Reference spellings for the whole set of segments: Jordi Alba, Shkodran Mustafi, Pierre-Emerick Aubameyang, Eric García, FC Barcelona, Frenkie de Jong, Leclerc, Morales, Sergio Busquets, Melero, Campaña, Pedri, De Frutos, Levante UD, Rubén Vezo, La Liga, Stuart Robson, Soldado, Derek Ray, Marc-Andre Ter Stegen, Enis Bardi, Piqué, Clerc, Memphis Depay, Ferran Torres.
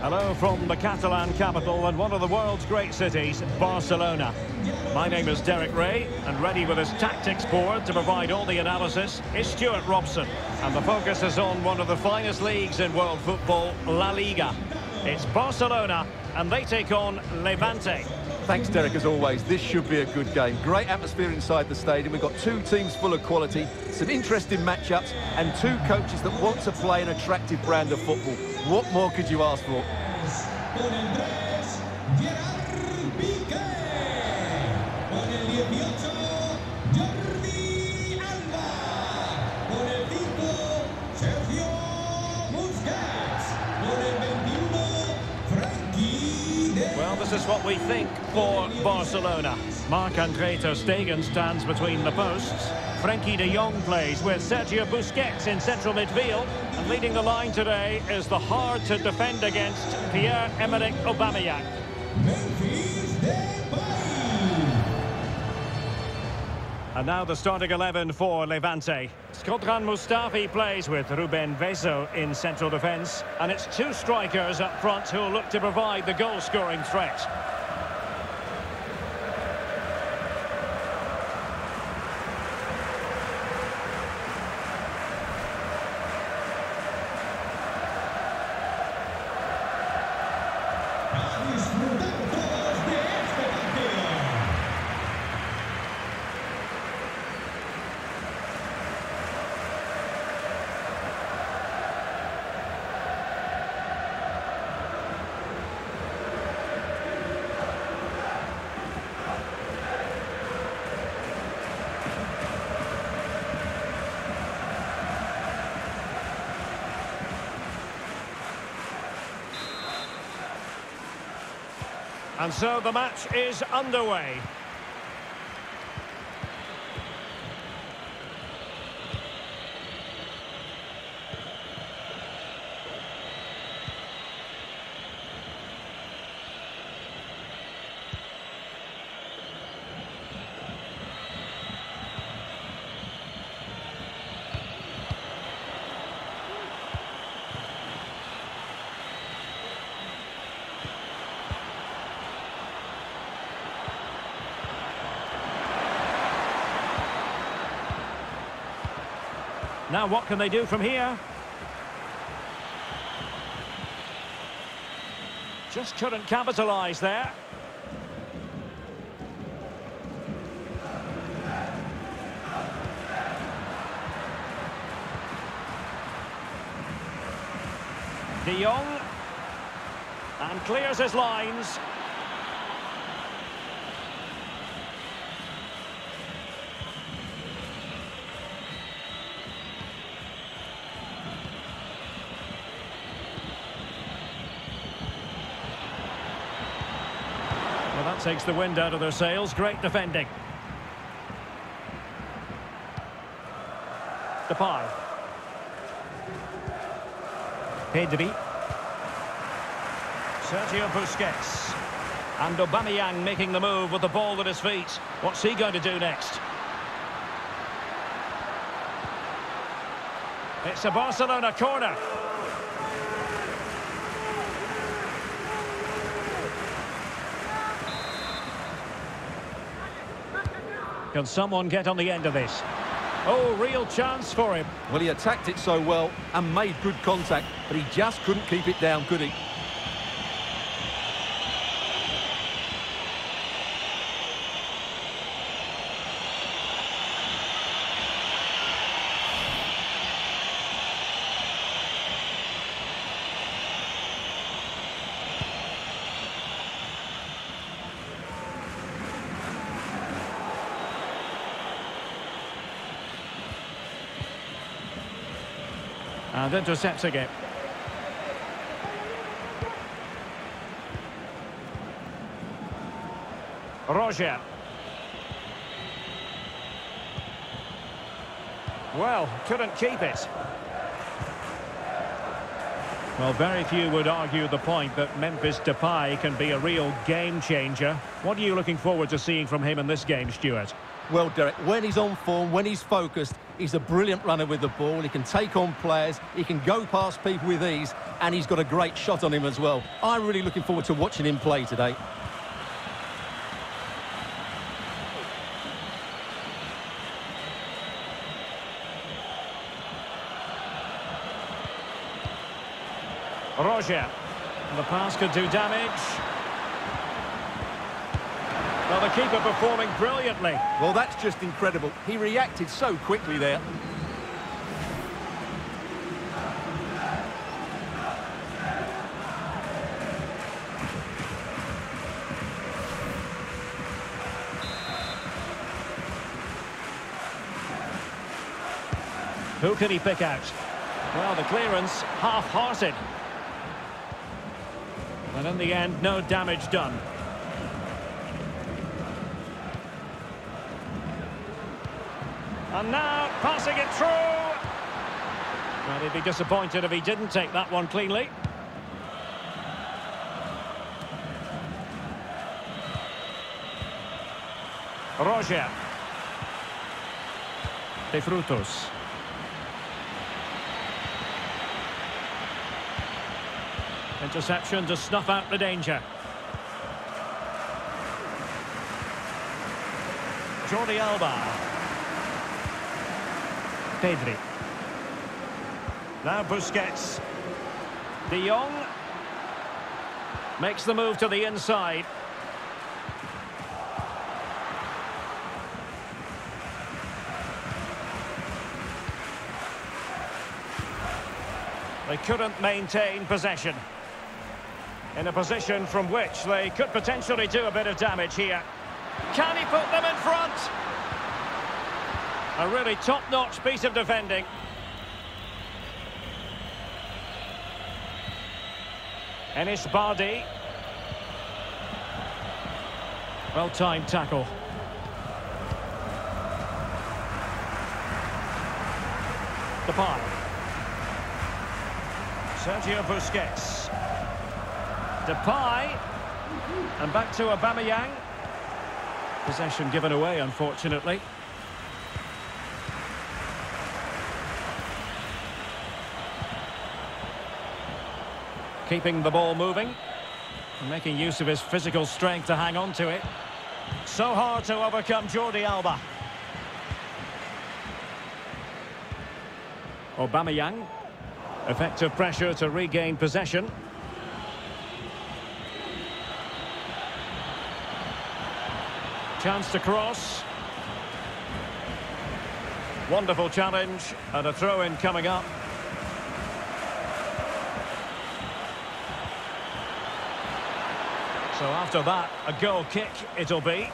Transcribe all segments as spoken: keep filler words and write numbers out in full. Hello from the Catalan capital and one of the world's great cities, Barcelona. My name is Derek Ray, and ready with his tactics board to provide all the analysis is Stuart Robson. And the focus is on one of the finest leagues in world football, La Liga. It's Barcelona, and they take on Levante. Thanks, Derek, as always. This should be a good game. Great atmosphere inside the stadium. We've got two teams full of quality, some interesting matchups, and two coaches that want to play an attractive brand of football. What more could you ask for? Well, this is what we think for Barcelona. Marc-Andre Ter Stegen stands between the posts. Frenkie de Jong plays with Sergio Busquets in central midfield. And leading the line today is the hard to defend against Pierre-Emerick Aubameyang. Memphis Depay. And now the starting eleven for Levante. Shkodran Mustafi plays with Rubén Vezo in central defence. And it's two strikers up front who'll look to provide the goal-scoring threat. And so the match is underway. Now what can they do from here? Just couldn't capitalise there. De Jong, and clears his lines. Takes the wind out of their sails. Great defending. Depay. Pedri. Sergio Busquets. And Aubameyang making the move with the ball at his feet. What's he going to do next? It's a Barcelona corner. Can someone get on the end of this? Oh, real chance for him. Well, he attacked it so well and made good contact, but he just couldn't keep it down, could he? And intercepts again. Roger. Well, couldn't keep it. Well, very few would argue the point that Memphis Depay can be a real game changer. What are you looking forward to seeing from him in this game, Stuart? Well, Derek, when he's on form, when he's focused, He's a brilliant runner with the ball. He can take on players. He can go past people with ease. And he's got a great shot on him as well. I'm really looking forward to watching him play today. Roger. The pass could do damage. Well, the keeper performing brilliantly. Well, that's just incredible. He reacted so quickly there. Who can he pick out? Well, the clearance, half-hearted. And in the end, no damage done. And now, passing it through. Well, he'd be disappointed if he didn't take that one cleanly. Roger. De Frutos. Interception to snuff out the danger. Jordi Alba. Pedri. Now Busquets. De Jong makes the move to the inside. They couldn't maintain possession. In a position from which they could potentially do a bit of damage here. Can he put them in front? A really top-notch piece of defending. Enis Bardi. Well-timed tackle. Depay. Sergio Busquets. Depay. And back to Aubameyang. Possession given away, unfortunately. Keeping the ball moving, making use of his physical strength to hang on to it. So hard to overcome Jordi Alba. Aubameyang, effective pressure to regain possession. Chance to cross. Wonderful challenge and a throw-in coming up. So after that, a goal kick it'll be.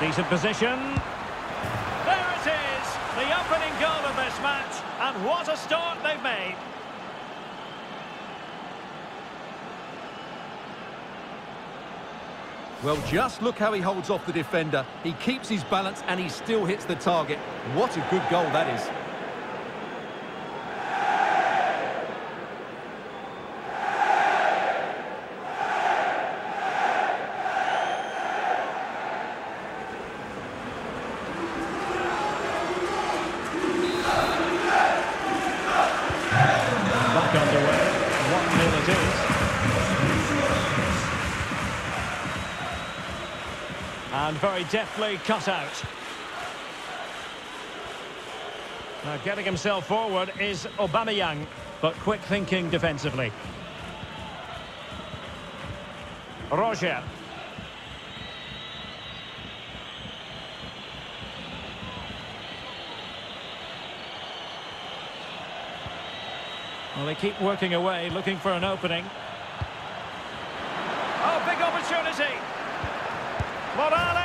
Decent position. There it is, the opening goal of this match, and what a start they've made. Well, just look how he holds off the defender. He keeps his balance and he still hits the target. What a good goal that is. And very deftly cut out. Now getting himself forward is Aubameyang, but quick thinking defensively. Roger. Well, they keep working away, looking for an opening. Oh, big opportunity! Morales!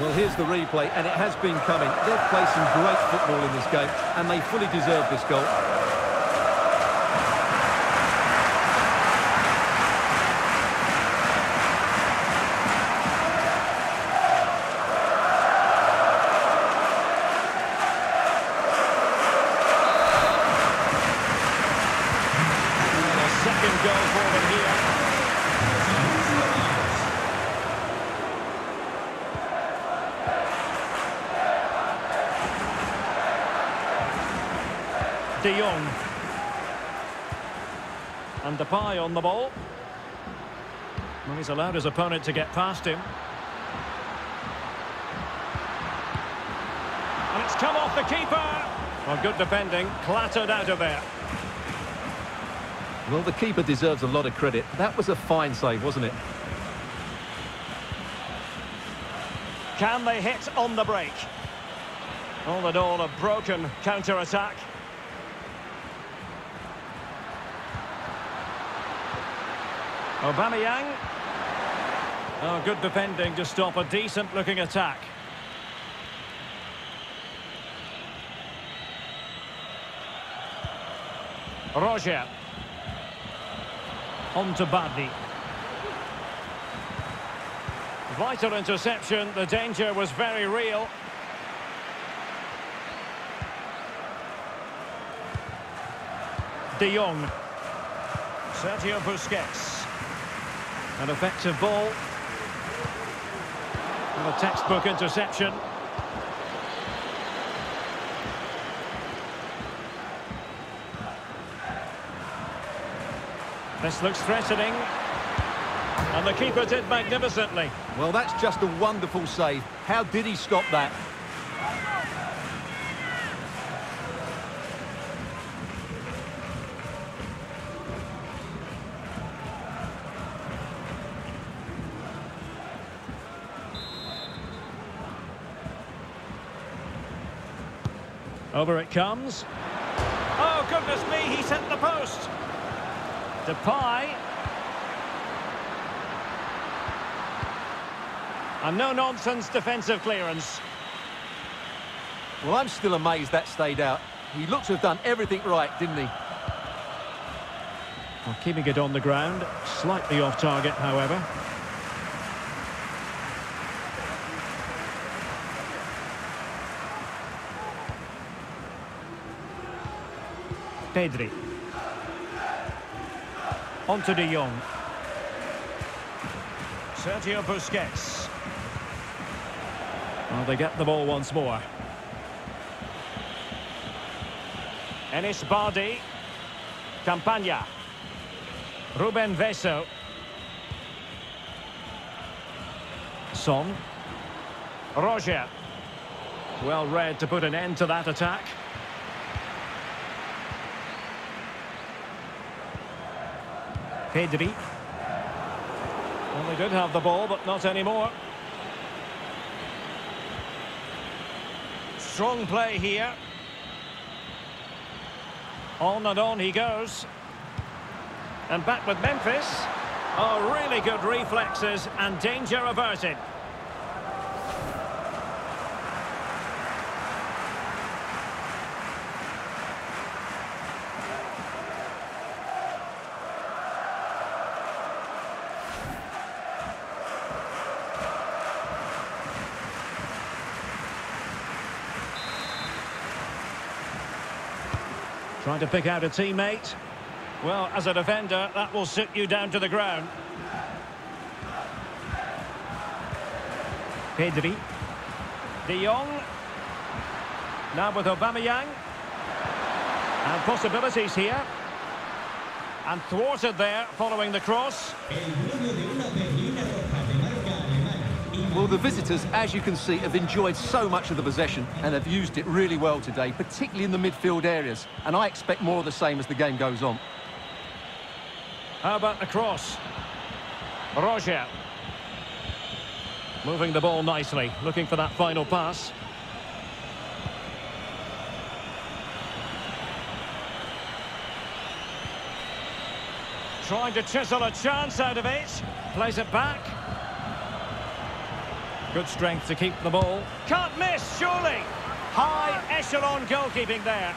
Well, here's the replay, and it has been coming. They've played some great football in this game, and they fully deserve this goal. De Jong. And Depay on the ball. Well, he's allowed his opponent to get past him. And it's come off the keeper. Well, good defending. Clattered out of there. Well, the keeper deserves a lot of credit. That was a fine save, wasn't it? Can they hit on the break? All in all, a broken counter-attack. Aubameyang. Oh, good defending to stop a decent-looking attack. Roger. On to Bardi. Vital interception. The danger was very real. De Jong. Sergio Busquets. An effective ball. And a textbook interception. This looks threatening. And the keeper did magnificently. Well, that's just a wonderful save. How did he stop that? Over it comes. Oh, goodness me, he sent the post. Depay. A no-nonsense defensive clearance. Well, I'm still amazed that stayed out. He looks to have done everything right, didn't he? Well, keeping it on the ground. Slightly off target, however. Pedri. On to De Jong. Sergio Busquets. Well, they get the ball once more. Enis Bardi. Campaña. Rubén Vezo. Son. Roger. Well read to put an end to that attack. Pedri. Well, they did have the ball, but not anymore. Strong play here. On and on he goes. And back with Memphis. Oh, really good reflexes and danger averted. Trying to pick out a teammate. Well, as a defender, that will sit you down to the ground. Pedri. De Jong. Now with Aubameyang. And possibilities here. And thwarted there following the cross. Well, the visitors, as you can see, have enjoyed so much of the possession and have used it really well today, particularly in the midfield areas. And I expect more of the same as the game goes on. How about the cross? Roger. Moving the ball nicely, looking for that final pass. Trying to chisel a chance out of it. Plays it back. Good strength to keep the ball. Can't miss, surely. High echelon goalkeeping there.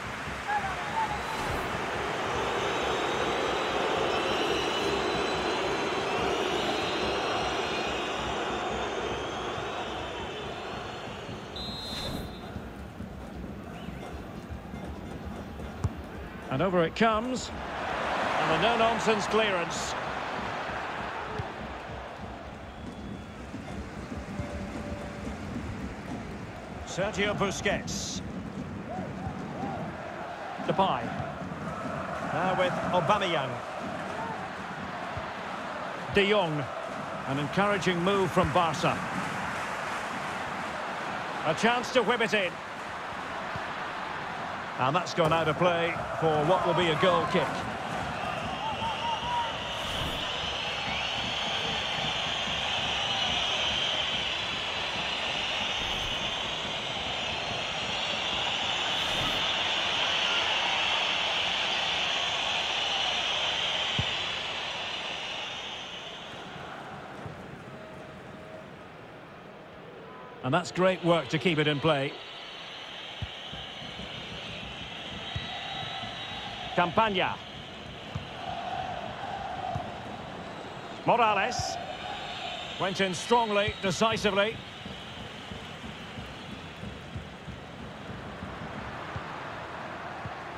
And over it comes. And a no-nonsense clearance. Sergio Busquets. Depay. Now with Aubameyang. De Jong. An encouraging move from Barca. A chance to whip it in. And that's gone out of play for what will be a goal kick. And that's great work to keep it in play. Campaña. Morales went in strongly, decisively.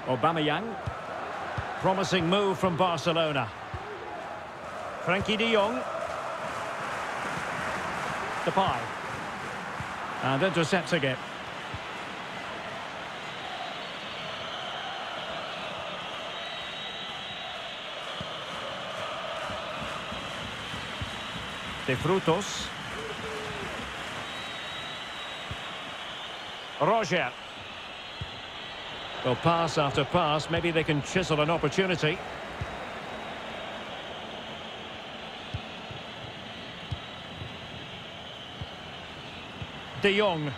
Aubameyang, promising move from Barcelona. Frenkie de Jong. Depay, and intercepts again. De Frutos. Roger. Well, pass after pass, maybe they can chisel an opportunity. De Jong.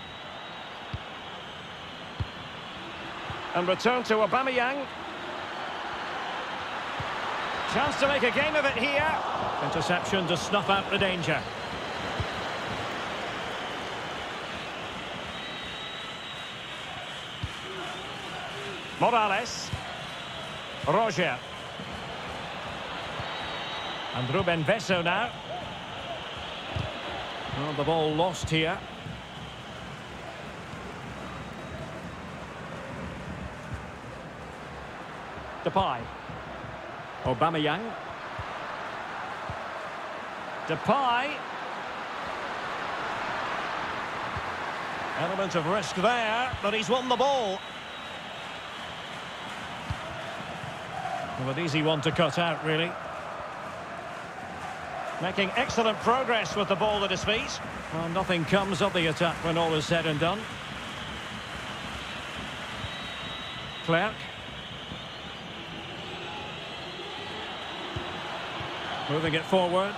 And return to Aubameyang. Chance to make a game of it here. Interception to snuff out the danger. Morales. Roger. And Rubén Vezo now. Well, the ball lost here. Depay. Aubameyang. Depay. Element of risk there, but he's won the ball. Well, an easy one to cut out, really. Making excellent progress with the ball at his feet. Well, nothing comes of the attack when all is said and done. Clerc. Moving it forward.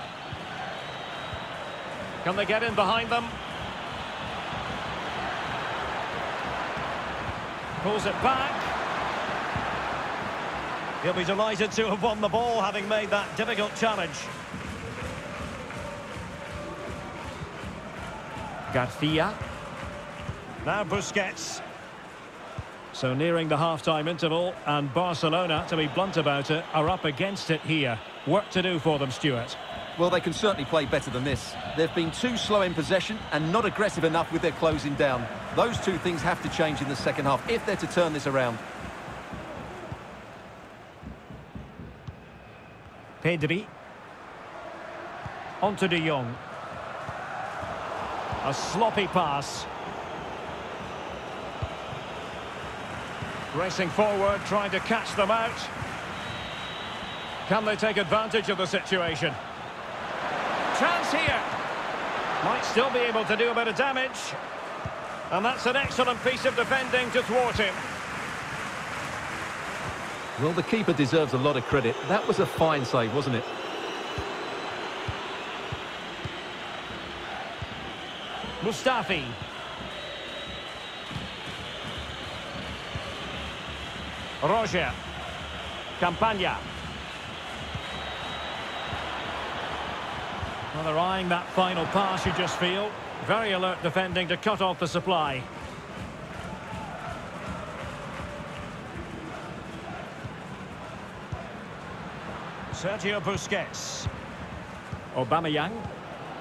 Can they get in behind them? Pulls it back. He'll be delighted to have won the ball, having made that difficult challenge. García. Now Busquets. So nearing the half-time interval, and Barcelona, to be blunt about it, are up against it here. Work to do for them, Stuart. Well, they can certainly play better than this. They've been too slow in possession and not aggressive enough with their closing down. Those two things have to change in the second half if they're to turn this around. Pedri. Onto De Jong. A sloppy pass. Racing forward, trying to catch them out. Can they take advantage of the situation? Chance here. Might still be able to do a bit of damage. And that's an excellent piece of defending to thwart him. Well, the keeper deserves a lot of credit. That was a fine save, wasn't it? Mustafi. Roger. Campaña. Well, they're eyeing that final pass, you just feel. Very alert defending to cut off the supply. Sergio Busquets. Aubameyang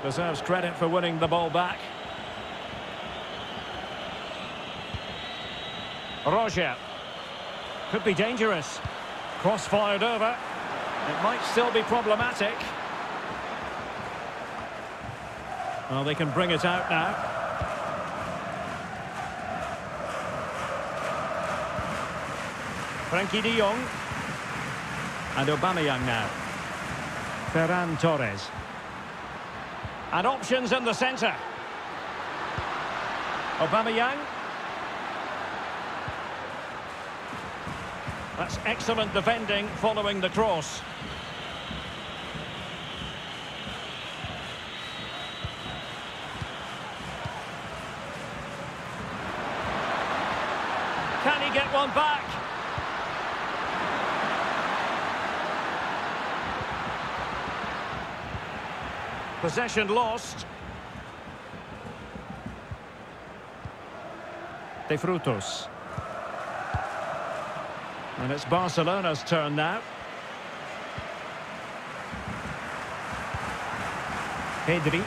deserves credit for winning the ball back. Roger. Could be dangerous. Cross fired over. It might still be problematic. Well, they can bring it out now. Frenkie de Jong. And Aubameyang now. Ferran Torres. And options in the centre. Aubameyang. That's excellent defending following the cross. Can he get one back? Possession lost. De Frutos. And it's Barcelona's turn now. Pedri.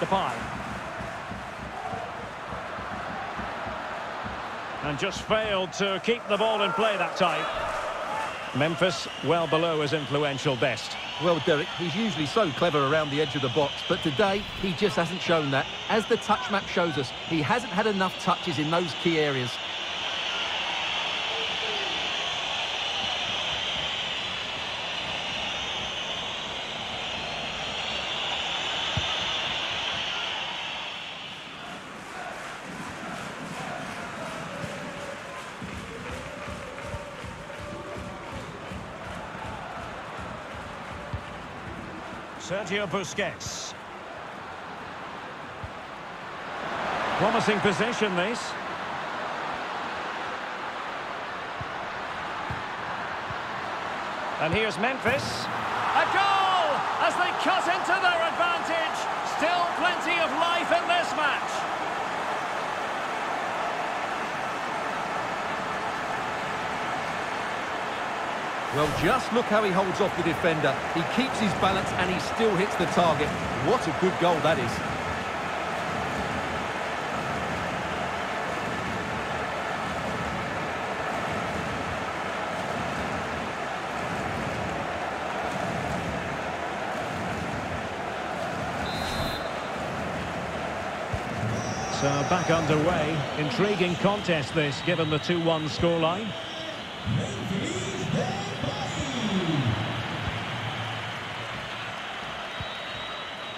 Depay. And just failed to keep the ball in play that time. Memphis well below his influential best. Well, Derek, he's usually so clever around the edge of the box, but today he just hasn't shown that. As the touch map shows us, he hasn't had enough touches in those key areas. Sergio Busquets. Promising position, this. And here's Memphis. A goal as they cut into their advantage. Still plenty of life in this match. Well, just look how he holds off the defender. He keeps his balance and he still hits the target. What a good goal that is. So, back underway. Intriguing contest this, given the two one scoreline.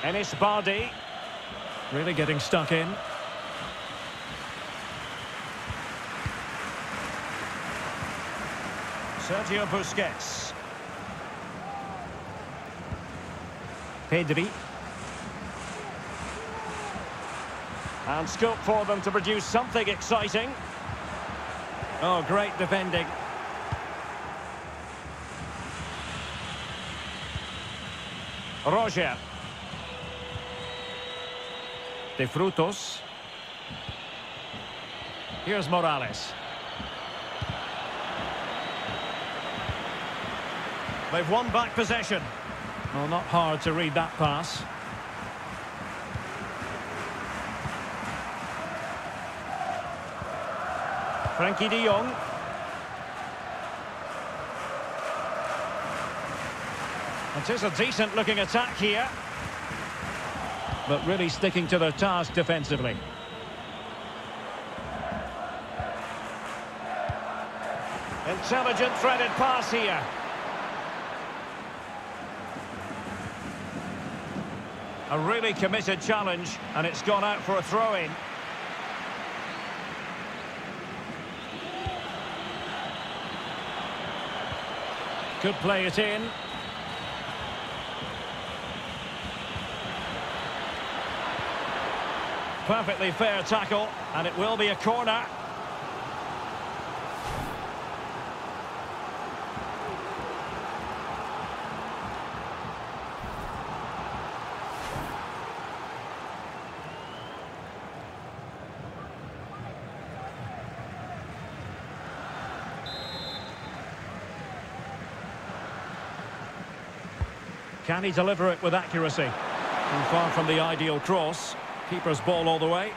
Enis Bardi, really getting stuck in. Sergio Busquets. Pedri. And scope for them to produce something exciting. Oh, great defending. Roger. De Frutos. Here's Morales. They've won back possession. Well, not hard to read that pass. Frenkie de Jong. It is a decent looking attack here, but really sticking to their task defensively. Intelligent threaded pass here. A really committed challenge, and it's gone out for a throw-in. Could play it in. Perfectly fair tackle, and it will be a corner. Can he deliver it with accuracy? And far from the ideal cross. Keeper's ball all the way.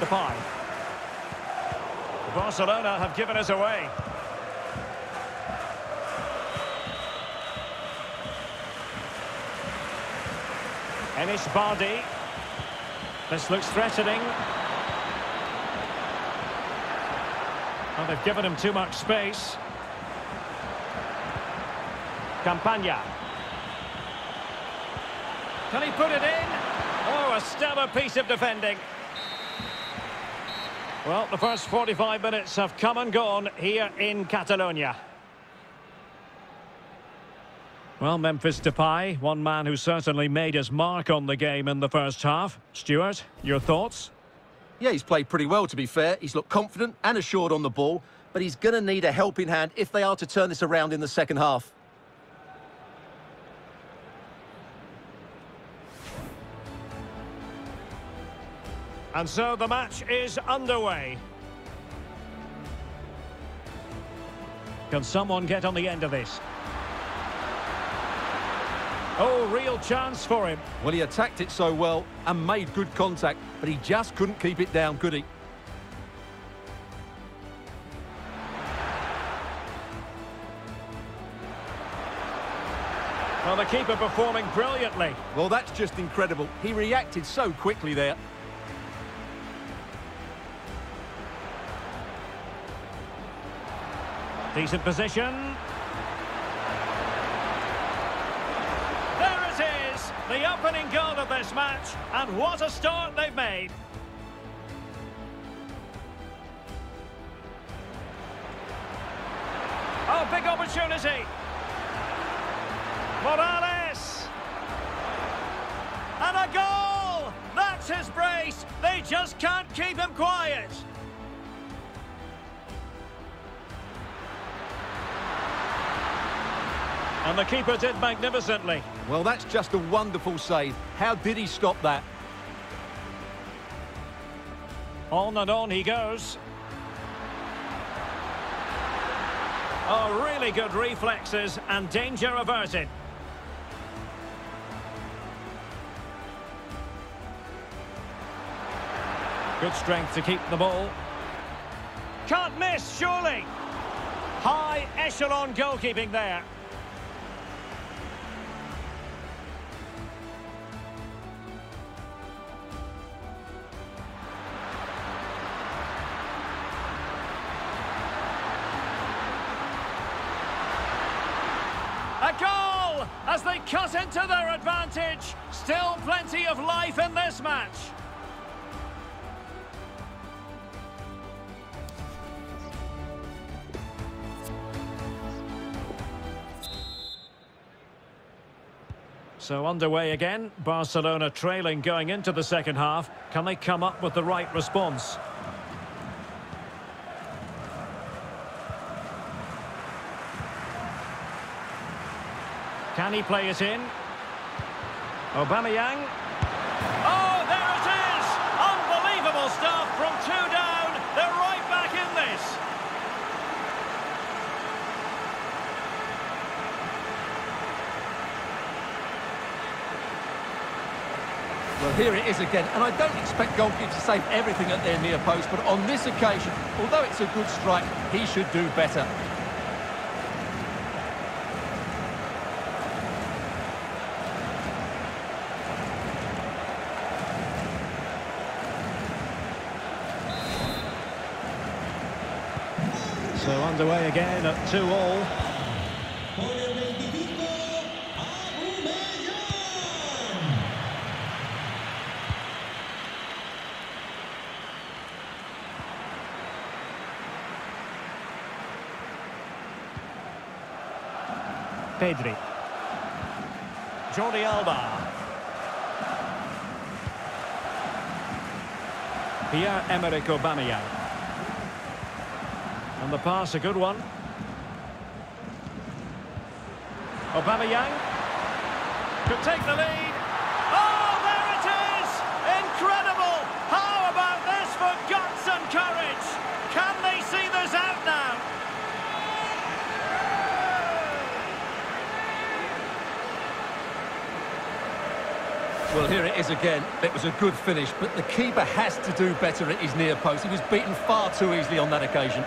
Depay. Barcelona have given us away. Enis Bardi. This looks threatening. Well, they've given him too much space. Campaña. Can he put it in? Oh, a stellar piece of defending. Well, the first forty-five minutes have come and gone here in Catalonia. Well, Memphis Depay, one man who certainly made his mark on the game in the first half. Stuart, your thoughts? Yeah, he's played pretty well, to be fair. He's looked confident and assured on the ball, but he's going to need a helping hand if they are to turn this around in the second half. And so the match is underway. Can someone get on the end of this? Oh, real chance for him. Well, he attacked it so well and made good contact, but he just couldn't keep it down, could he? Well, the keeper performing brilliantly. Well, that's just incredible. He reacted so quickly there. Decent position. There it is, the opening goal of this match, and what a start they've made. Oh, big opportunity. Morales. And a goal! That's his brace. They just can't keep him quiet. And the keeper did magnificently. Well, that's just a wonderful save. How did he stop that? On and on he goes. Oh, really good reflexes and danger averted. Good strength to keep the ball. Can't miss, surely. High echelon goalkeeping there. As they cut into their advantage, still plenty of life in this match. So underway again, Barcelona trailing going into the second half. Can they come up with the right response? Can he play it in? Aubameyang. Oh, there it is! Unbelievable stuff from two down. They're right back in this. Well, here it is again. And I don't expect goalkeepers to save everything at their near post, but on this occasion, although it's a good strike, he should do better. So underway again at two all. Pedri. Jordi Alba. Pierre-Emerick Aubameyang. And the pass, a good one. Aubameyang could take the lead. Oh, there it is! Incredible! Well, here it is again. It was a good finish, but the keeper has to do better at his near post. He was beaten far too easily on that occasion.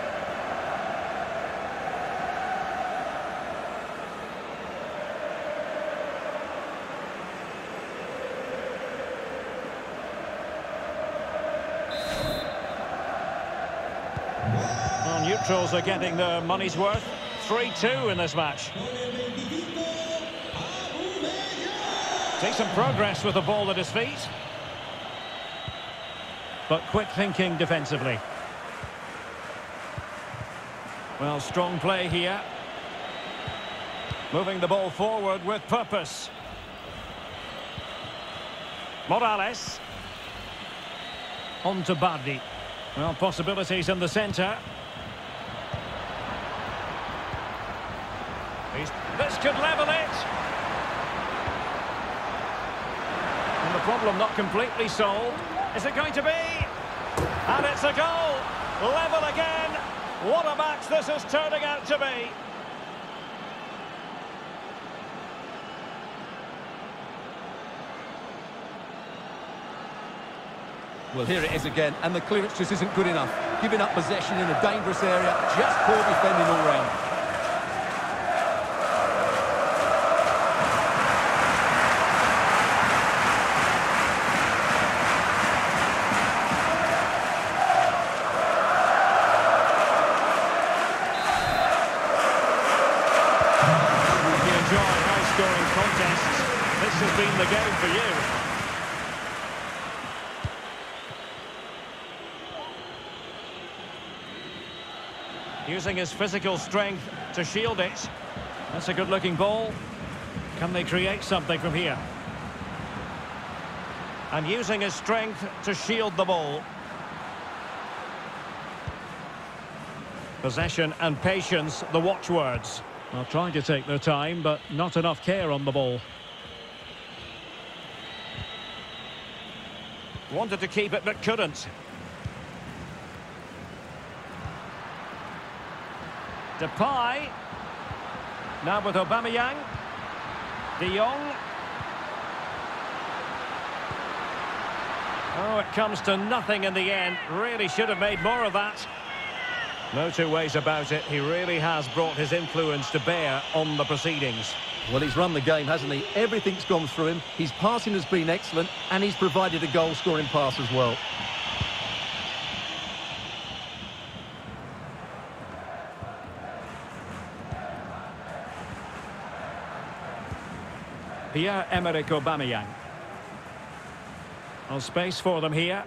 Well, neutrals are getting their money's worth. three two in this match. Decent progress with the ball at his feet. But quick thinking defensively. Well, strong play here. Moving the ball forward with purpose. Morales. On to Bardi. Well, possibilities in the centre. He's, this could level it. And the problem not completely solved. Is it going to be? And it's a goal. Level again. What a match this is turning out to be. Well, here it is again, and the clearance just isn't good enough. Giving up possession in a dangerous area, just poor defending all round. If you enjoy high-scoring contests, this has been the game for you. Using his physical strength to shield it. That's a good-looking ball. Can they create something from here? And using his strength to shield the ball. Possession and patience, the watchwords. Well, trying to take their time, but not enough care on the ball. Wanted to keep it, but couldn't. Depay, now with Aubameyang, De Jong. Oh, it comes to nothing in the end. Really should have made more of that. No two ways about it, he really has brought his influence to bear on the proceedings. Well, he's run the game, hasn't he? Everything's gone through him, his passing has been excellent, and he's provided a goal-scoring pass as well. Pierre-Emerick Aubameyang. No space for them here.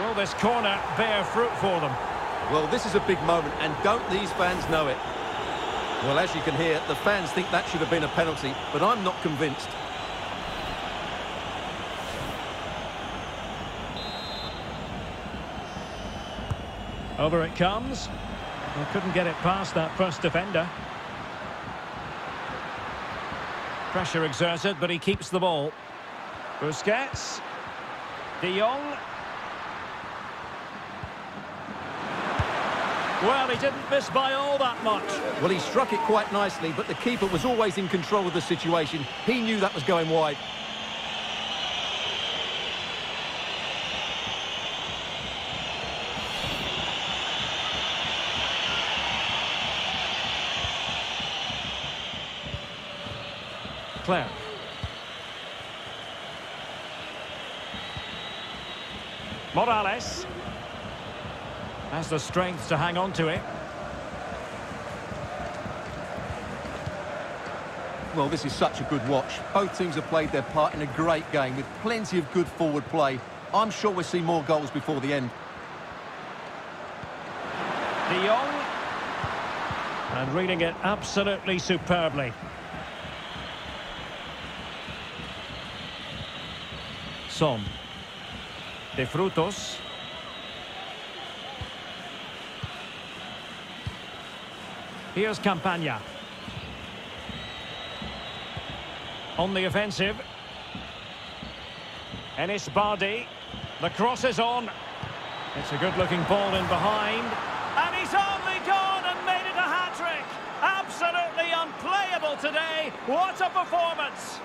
Will this corner bear fruit for them? Well, this is a big moment, and don't these fans know it? Well, as you can hear, the fans think that should have been a penalty, but I'm not convinced. Over it comes. Well, couldn't get it past that first defender. Pressure exerted, but he keeps the ball. Busquets. De Jong. Well, he didn't miss by all that much. Well, he struck it quite nicely, but the keeper was always in control of the situation. He knew that was going wide. Leclerc. Morales has the strength to hang on to it. Well, this is such a good watch. Both teams have played their part in a great game with plenty of good forward play. I'm sure we'll see more goals before the end. De Jong, and reading it absolutely superbly. Son. De Frutos. Here's Campaña. On the offensive. Enis Bardi. The cross is on. It's a good-looking ball in behind. And he's only gone and made it a hat-trick. Absolutely unplayable. level today. What a performance!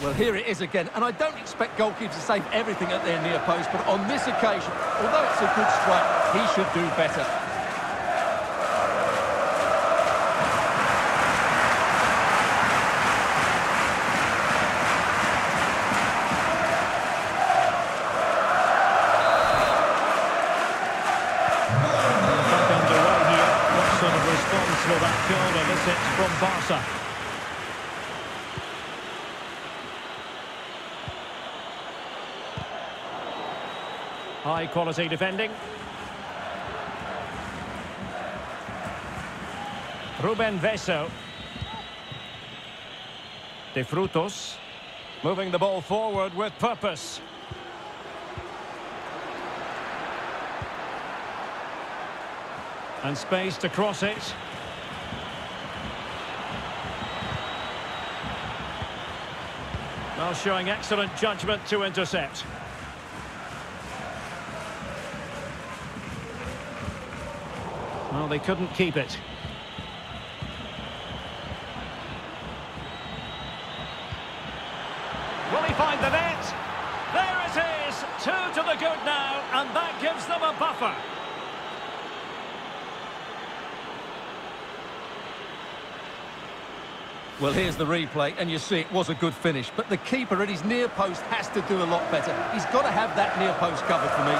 Well, here it is again, and I don't expect goalkeepers to save everything at their near post, but on this occasion, although it's a good strike, he should do better. Back underway here. What sort of response will that corner elicit from Barca? High quality defending. Rubén Vezo. De Frutos. Moving the ball forward with purpose. And space to cross it. Well, showing excellent judgment to intercept. Well, they couldn't keep it. Will he find the net? There it is! Two to the good now, and that gives them a buffer. Well, here's the replay, and you see it was a good finish, but the keeper at his near post has to do a lot better. He's got to have that near post covered for me.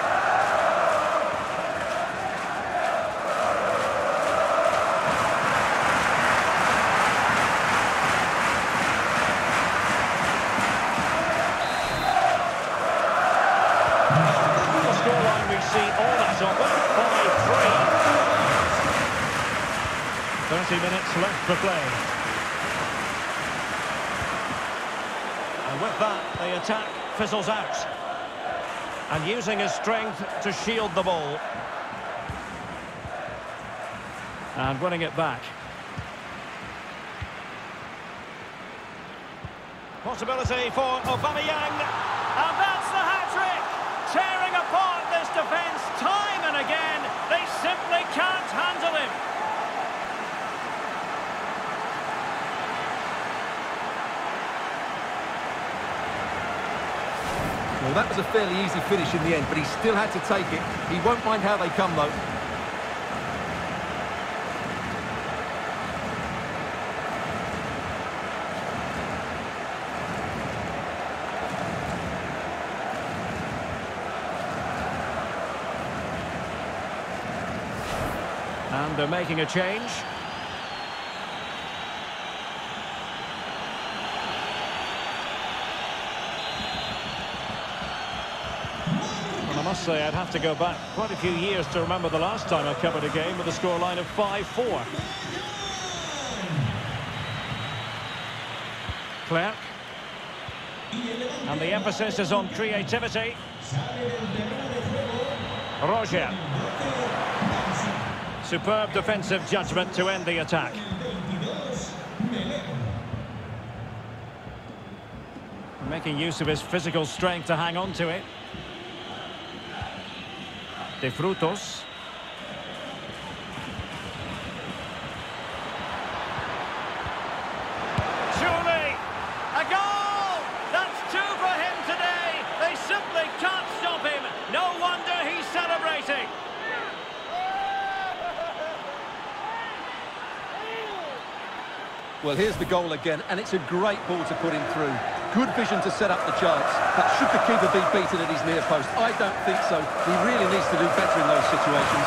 thirty minutes left for play. And with that, the attack fizzles out. And using his strength to shield the ball. And winning it back. Possibility for Aubameyang. And that's the hat-trick! Tearing apart this defence time and again. They simply can't handle him. Well, that was a fairly easy finish in the end, but he still had to take it. He won't mind how they come, though. And they're making a change. I must say, I'd have to go back quite a few years to remember the last time I covered a game with a scoreline of five four. Clerc. And the emphasis is on creativity. Roger. Superb defensive judgment to end the attack. Making use of his physical strength to hang on to it. De Frutos. Surely! A goal! That's two for him today! They simply can't stop him! No wonder he's celebrating! Well, here's the goal again, and it's a great ball to put him through. Good vision to set up the chance. But should the keeper be beaten at his near post? I don't think so. He really needs to do better in those situations.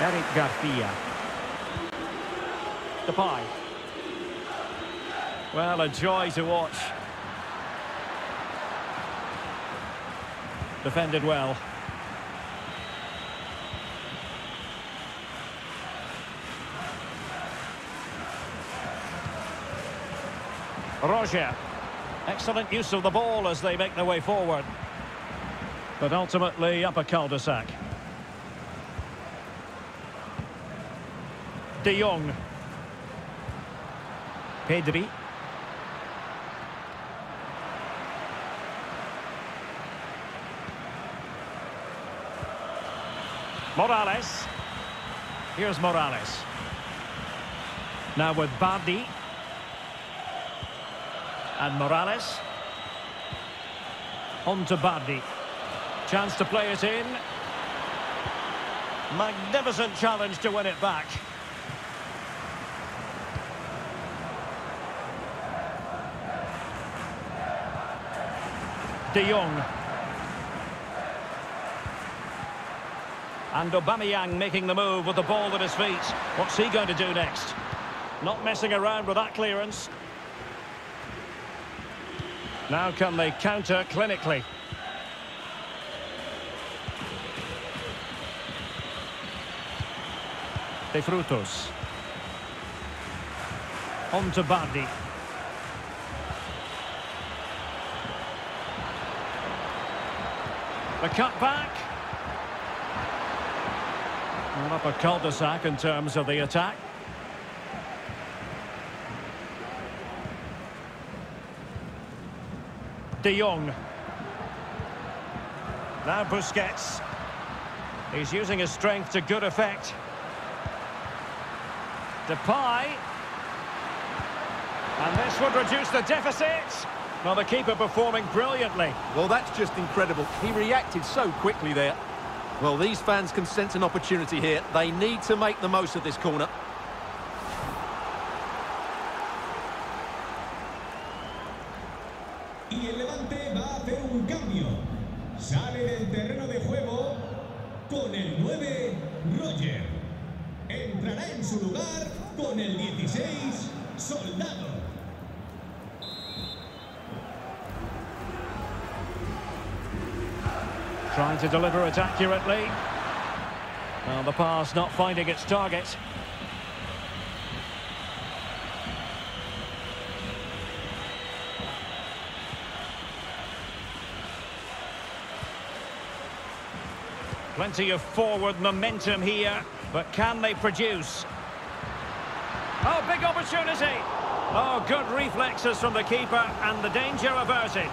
Eric García. Depay. Well, a joy to watch. Defended well. Roger. Excellent use of the ball as they make their way forward. but ultimately up a cul-de-sac. De Jong. Pedri. Morales. Here's Morales. Now with Bardi. And Morales. On to Bardi. Chance to play it in. Magnificent challenge to win it back. De Jong. And Aubameyang making the move with the ball at his feet. What's he going to do next? Not messing around with that clearance. Now can they counter clinically? De Frutos. On to Bardi. The cut back. And up a cul-de-sac in terms of the attack. De Jong. Now Busquets. He's using his strength to good effect. Depay. And this would reduce the deficit. Well, the keeper performing brilliantly. Well, that's just incredible. He reacted so quickly there. Well, these fans can sense an opportunity here. They need to make the most of this corner. Y el Levante va a hacer un cambio. Sale del terreno de juego con el nueve, Roger. Entrará en su lugar con el dieciséis, Soldado. Trying to deliver it accurately. Well, the pass not finding its target. Plenty of forward momentum here, but can they produce? Oh, big opportunity! Oh, good reflexes from the keeper, and the danger averted.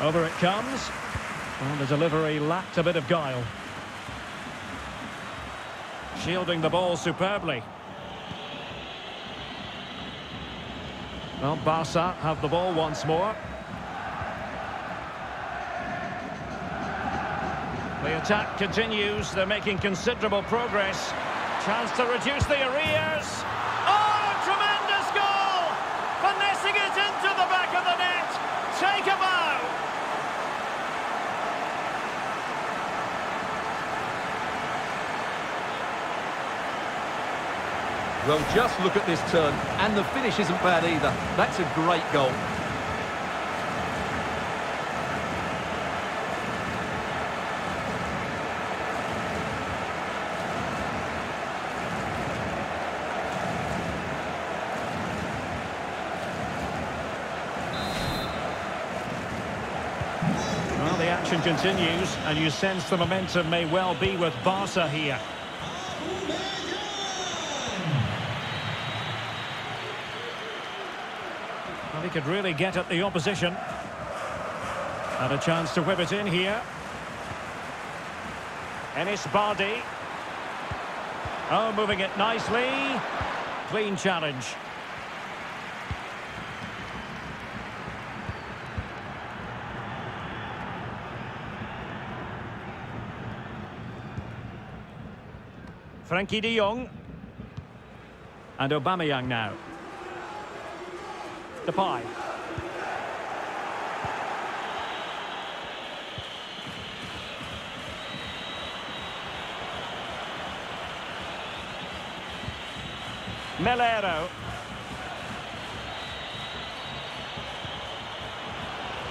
Over it comes. Well, the delivery lacked a bit of guile. Shielding the ball superbly. Well, Barca have the ball once more. The attack continues. They're making considerable progress. Chance to reduce the arrears. Oh, tremendous goal! Finessing it into the back of the net. Take a bow. Well, just look at this turn, and the finish isn't bad either. That's a great goal. Well, the action continues, and you sense the momentum may well be with Barca here. He could really get at the opposition. And a chance to whip it in here. Enis Bardi. Oh, moving it nicely. Clean challenge. Frenkie de Jong. And Aubameyang now. Depay. Melero.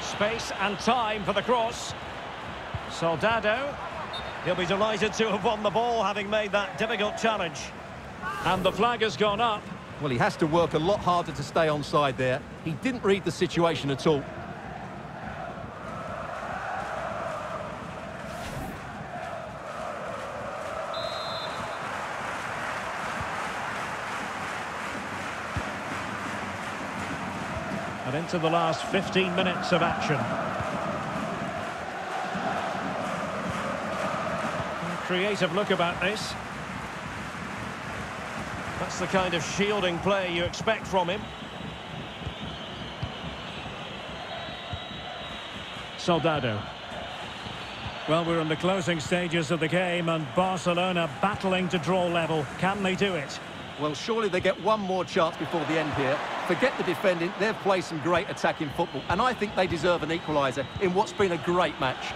Space and time for the cross. Soldado. He'll be delighted to have won the ball, having made that difficult challenge. And the flag has gone up. Well, he has to work a lot harder to stay onside there. He didn't read the situation at all. And into the last fifteen minutes of action. Creative look about this. That's the kind of shielding play you expect from him. Soldado. Well, we're in the closing stages of the game, and Barcelona battling to draw level. Can they do it? Well, surely they get one more chance before the end here. Forget the defending. They've played some great attacking football, and I think they deserve an equaliser in what's been a great match.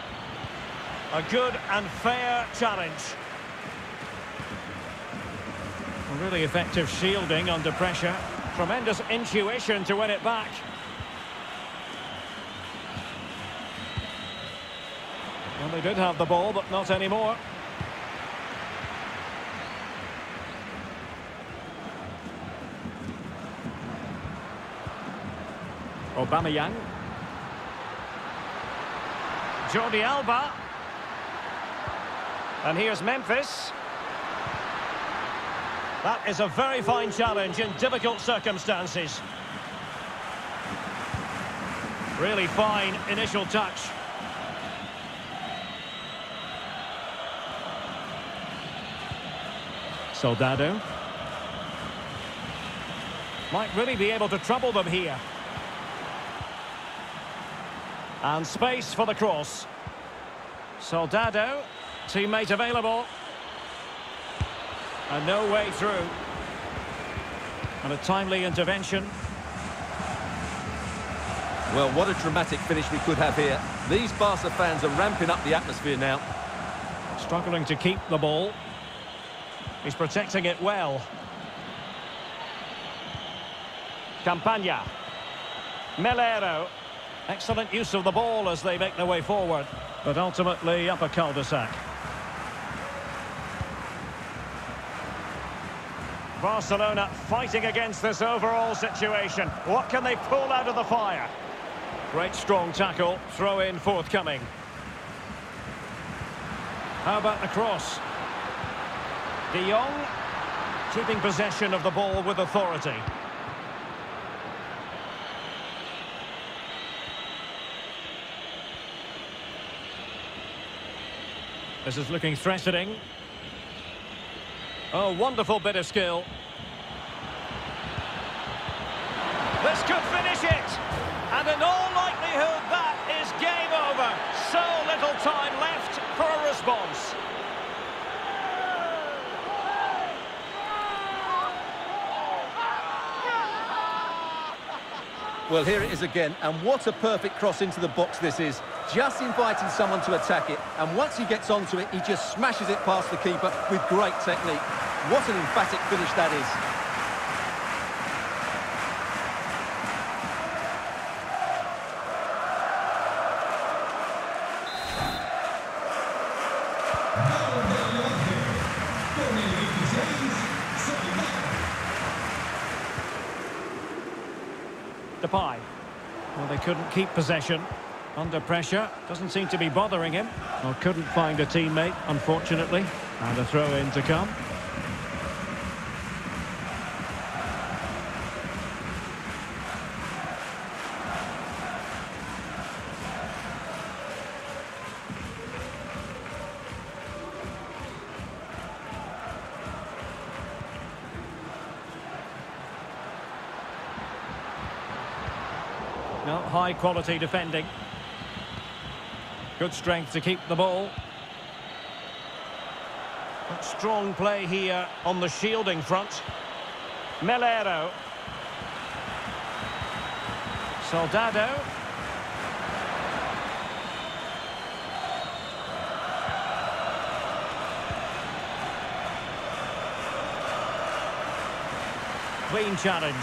A good and fair challenge. Really effective shielding under pressure. Tremendous intuition to win it back. Well, they did have the ball, but not anymore. Aubameyang. Jordi Alba. And here's Memphis. That is a very fine challenge in difficult circumstances. Really fine initial touch. Soldado. Might really be able to trouble them here. And space for the cross. Soldado, teammate available. And no way through. And a timely intervention. Well, what a dramatic finish we could have here. These Barca fans are ramping up the atmosphere now. Struggling to keep the ball. He's protecting it well. Campaña. Melero. Excellent use of the ball as they make their way forward. But ultimately up a cul-de-sac. Barcelona fighting against this overall situation. What can they pull out of the fire? Great strong tackle, throw in forthcoming. How about the cross? De Jong keeping possession of the ball with authority. This is looking threatening. Oh, wonderful bit of skill. This could finish it. And in all likelihood, that is game over. So little time left for a response. Well, here it is again. And what a perfect cross into the box this is. Just inviting someone to attack it, and once he gets onto it, he just smashes it past the keeper with great technique. What an emphatic finish that is. Depay. Well, they couldn't keep possession. Under pressure, doesn't seem to be bothering him. Well, couldn't find a teammate, unfortunately. And a throw-in to come. No, high-quality defending. Good strength to keep the ball. But strong play here on the shielding front. Melero. Soldado. clean challenge.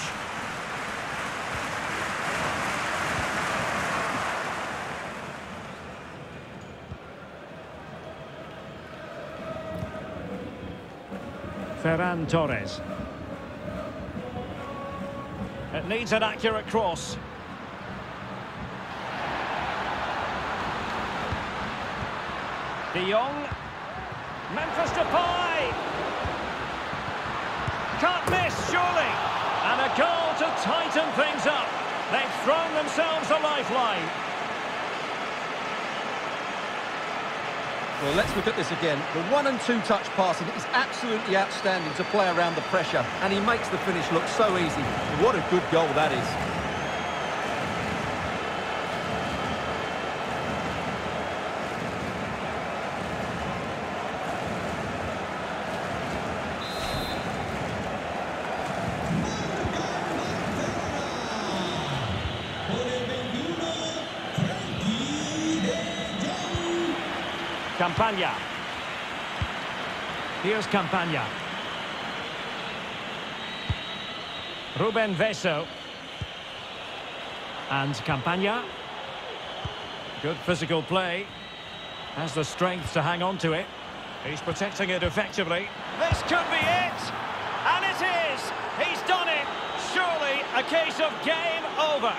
Ferran Torres. It needs an accurate cross. De Jong. Memphis Depay. Can't miss, surely. And a goal to tighten things up. They've thrown themselves a lifeline. Well, let's look at this again. The one and two touch passing is absolutely outstanding to play around the pressure, and he makes the finish look so easy. What a good goal that is. Campaña. Here's Campaña. Rubén Vezo. And Campaña. Good physical play. Has the strength to hang on to it. He's protecting it effectively. This could be it! And it is! He's done it! Surely a case of game over.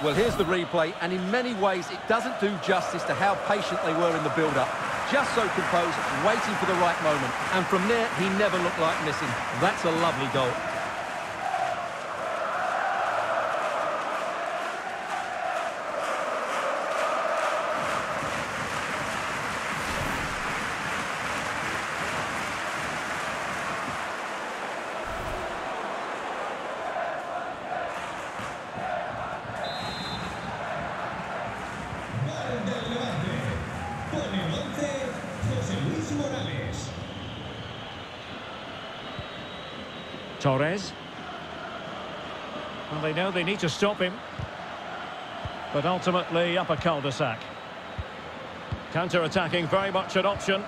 Well, here's the replay, and in many ways it doesn't do justice to how patient they were in the build-up. Just so composed, waiting for the right moment. And from there, he never looked like missing. That's a lovely goal. Torres. Well, they know they need to stop him, but ultimately up a cul-de-sac. Counter-attacking, very much an option.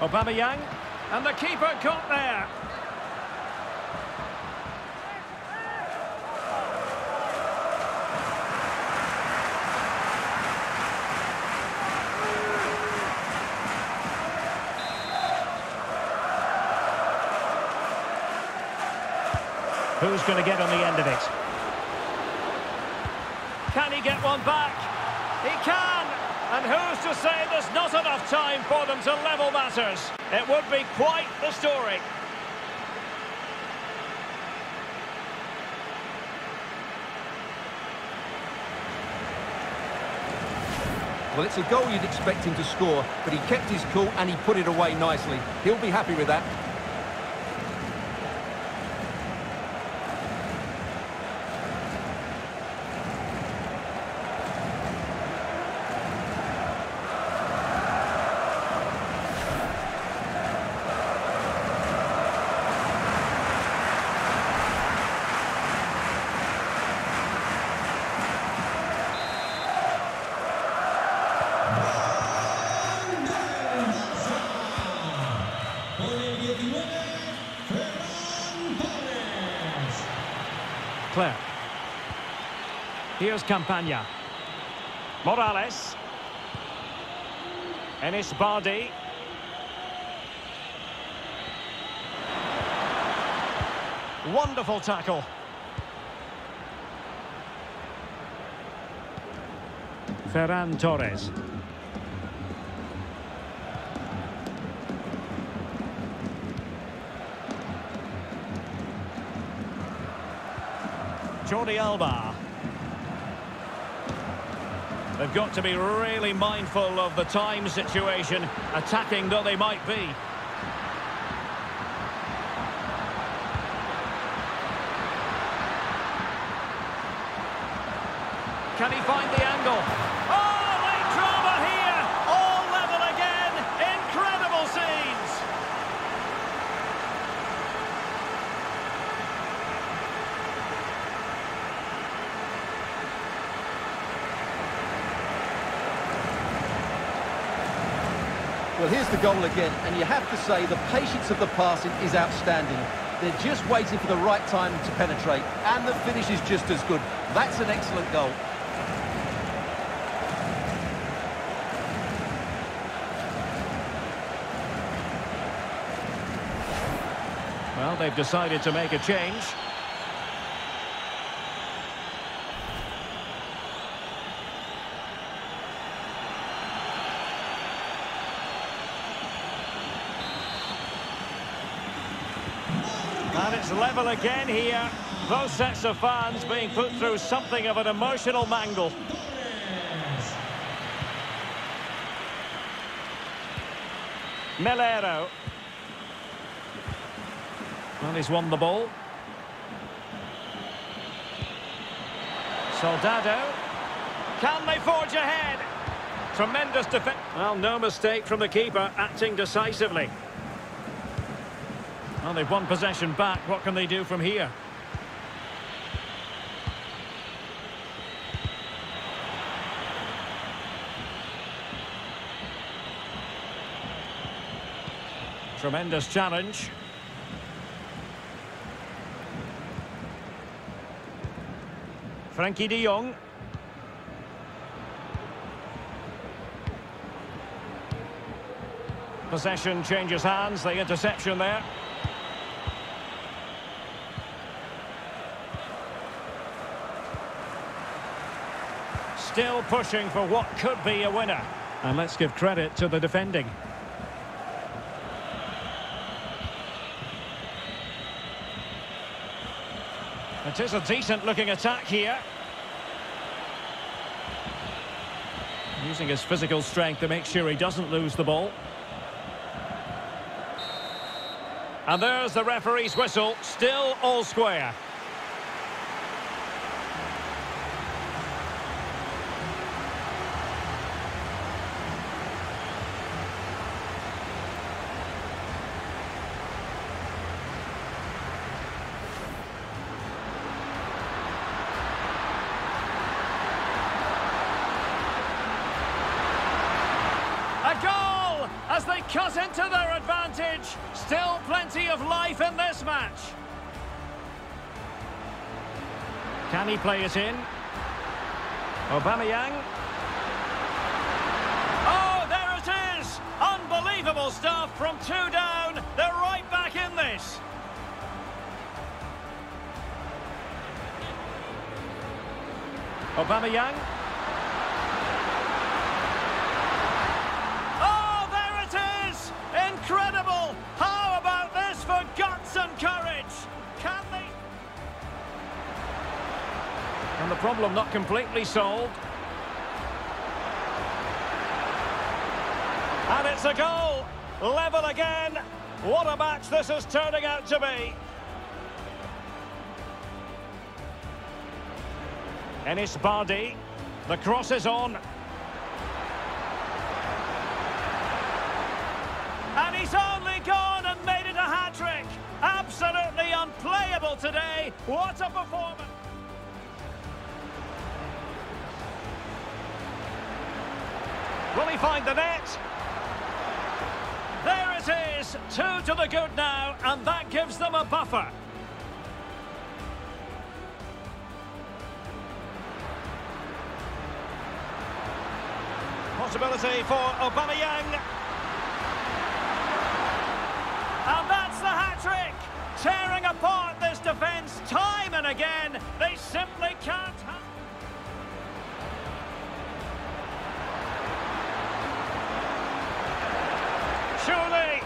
Aubameyang, and the keeper got there. Who's going to get on the end of it? Can he get one back? He can! And who's to say there's not enough time for them to level matters? It would be quite the story. Well, it's a goal you'd expect him to score, but he kept his cool and he put it away nicely. He'll be happy with that. Clerc. Here's Campaña. Morales. Enis Bardi. Wonderful tackle. Ferran Torres. Jordi Alba. They've got to be really mindful of the time situation, attacking though they might be. Can he find the angle? Oh, late drama here! All level again! Incredible scene! Well, here's the goal again, and you have to say the patience of the passing is outstanding. They're just waiting for the right time to penetrate, and the finish is just as good. That's an excellent goal. Well, they've decided to make a change. And it's level again here. Both sets of fans being put through something of an emotional mangle. Melero. Well, he's won the ball. Soldado. Can they forge ahead? Tremendous defense. Well, no mistake from the keeper, acting decisively. Well, they've won possession back. What can they do from here? Tremendous challenge. Frenkie de Jong. Possession changes hands. The interception there. Still pushing for what could be a winner. And let's give credit to the defending. It is a decent-looking attack here. Using his physical strength to make sure he doesn't lose the ball. And there's the referee's whistle. Still all square. As they cut into their advantage, still plenty of life in this match. Can he play it in? Aubameyang. Oh, there it is! Unbelievable stuff from two down. They're right back in this. Aubameyang. Incredible! How about this for guts and courage? Can they? And the problem not completely solved. And it's a goal! Level again! What a match this is turning out to be! Enis Bardi. The cross is on. And he's only gone and made it a hat-trick. Absolutely unplayable today. What a performance. Will he find the net? There it is. Two to the good now, and that gives them a buffer. Possibility for Aubameyang. And that's the hat-trick! Tearing apart this defence time and again. They simply can't have... Surely!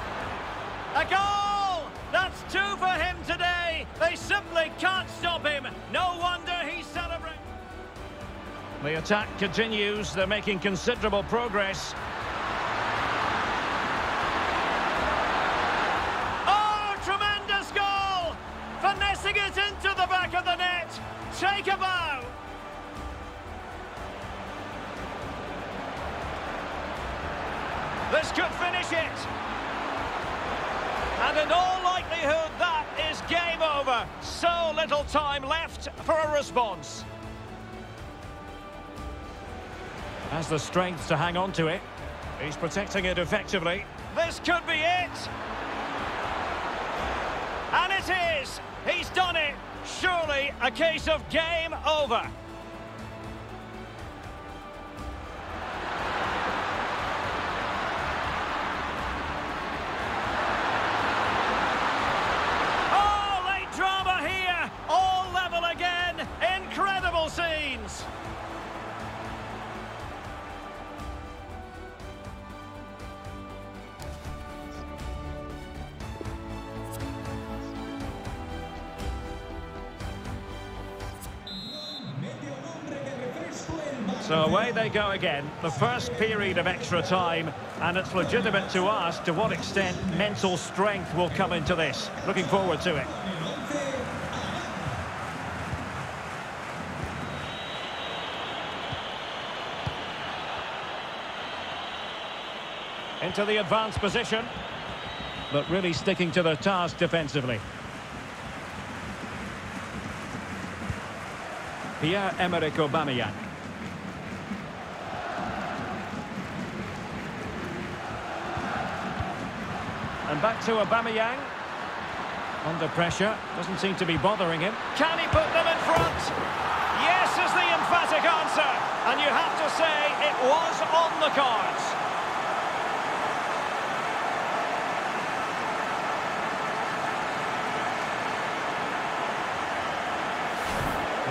A goal! That's two for him today. They simply can't stop him. No wonder he celebrates. The attack continues. They're making considerable progress. Finessing it into the back of the net. Take a bow. This could finish it. And in all likelihood, that is game over. So little time left for a response. Has the strength to hang on to it. He's protecting it effectively. This could be it. And it is. He's done it. Surely a case of game over. Scenes. So away they go again, the first period of extra time, and it's legitimate to ask to what extent mental strength will come into this. Looking forward to it. Into the advanced position, but really sticking to their task defensively. Pierre-Emerick Aubameyang. And back to Aubameyang. Under pressure, doesn't seem to be bothering him. Can he put them in front? Yes is the emphatic answer, and you have to say it was on the cards.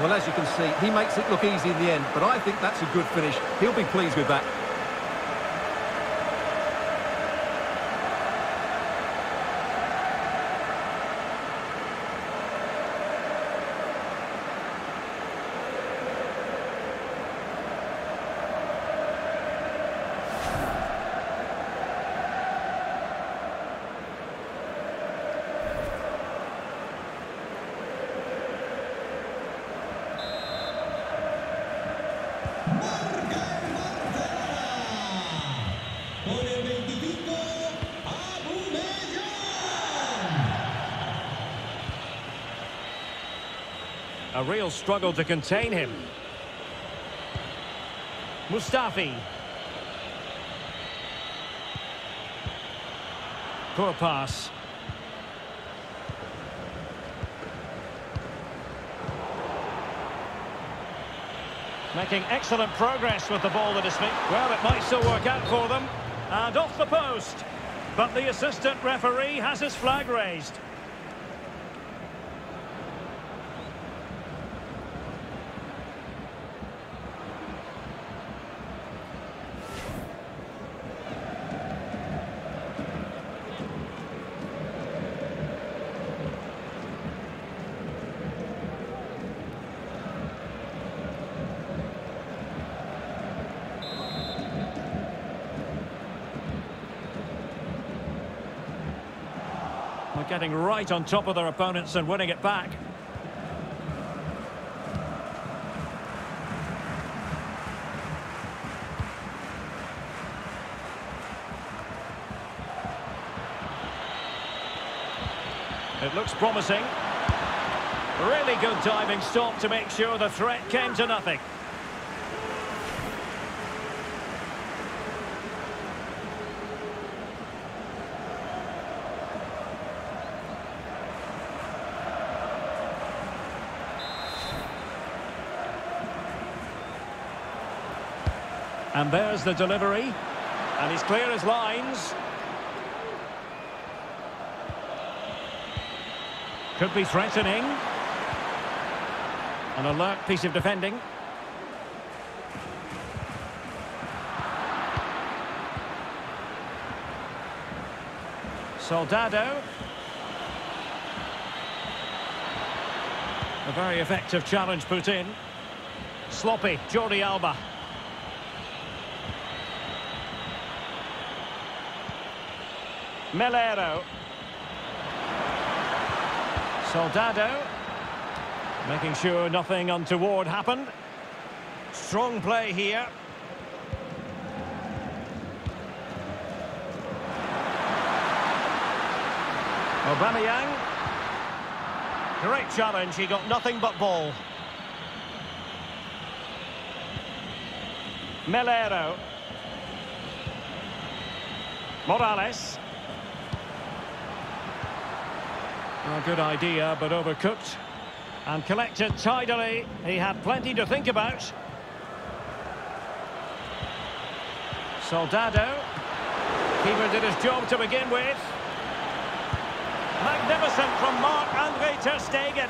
Well, as you can see, he makes it look easy in the end, but I think that's a good finish. He'll be pleased with that. A real struggle to contain him. Mustafi. Poor pass. Making excellent progress with the ball at his feet. Well, it might still work out for them. And off the post. But the assistant referee has his flag raised. They're getting right on top of their opponents and winning it back. It looks promising. Really good diving stop to make sure the threat came to nothing. And there's the delivery, and he's clear as lines. Could be threatening. An alert piece of defending. Soldado. A very effective challenge put in. Sloppy, Jordi Alba. Melero. Soldado. Making sure nothing untoward happened. Strong play here. Aubameyang. Great challenge. He got nothing but ball. Melero. Morales. A good idea, but overcooked. And collected tidily. He had plenty to think about. Soldado. Keeper did his job to begin with. Magnificent from Marc-Andre Ter Stegen.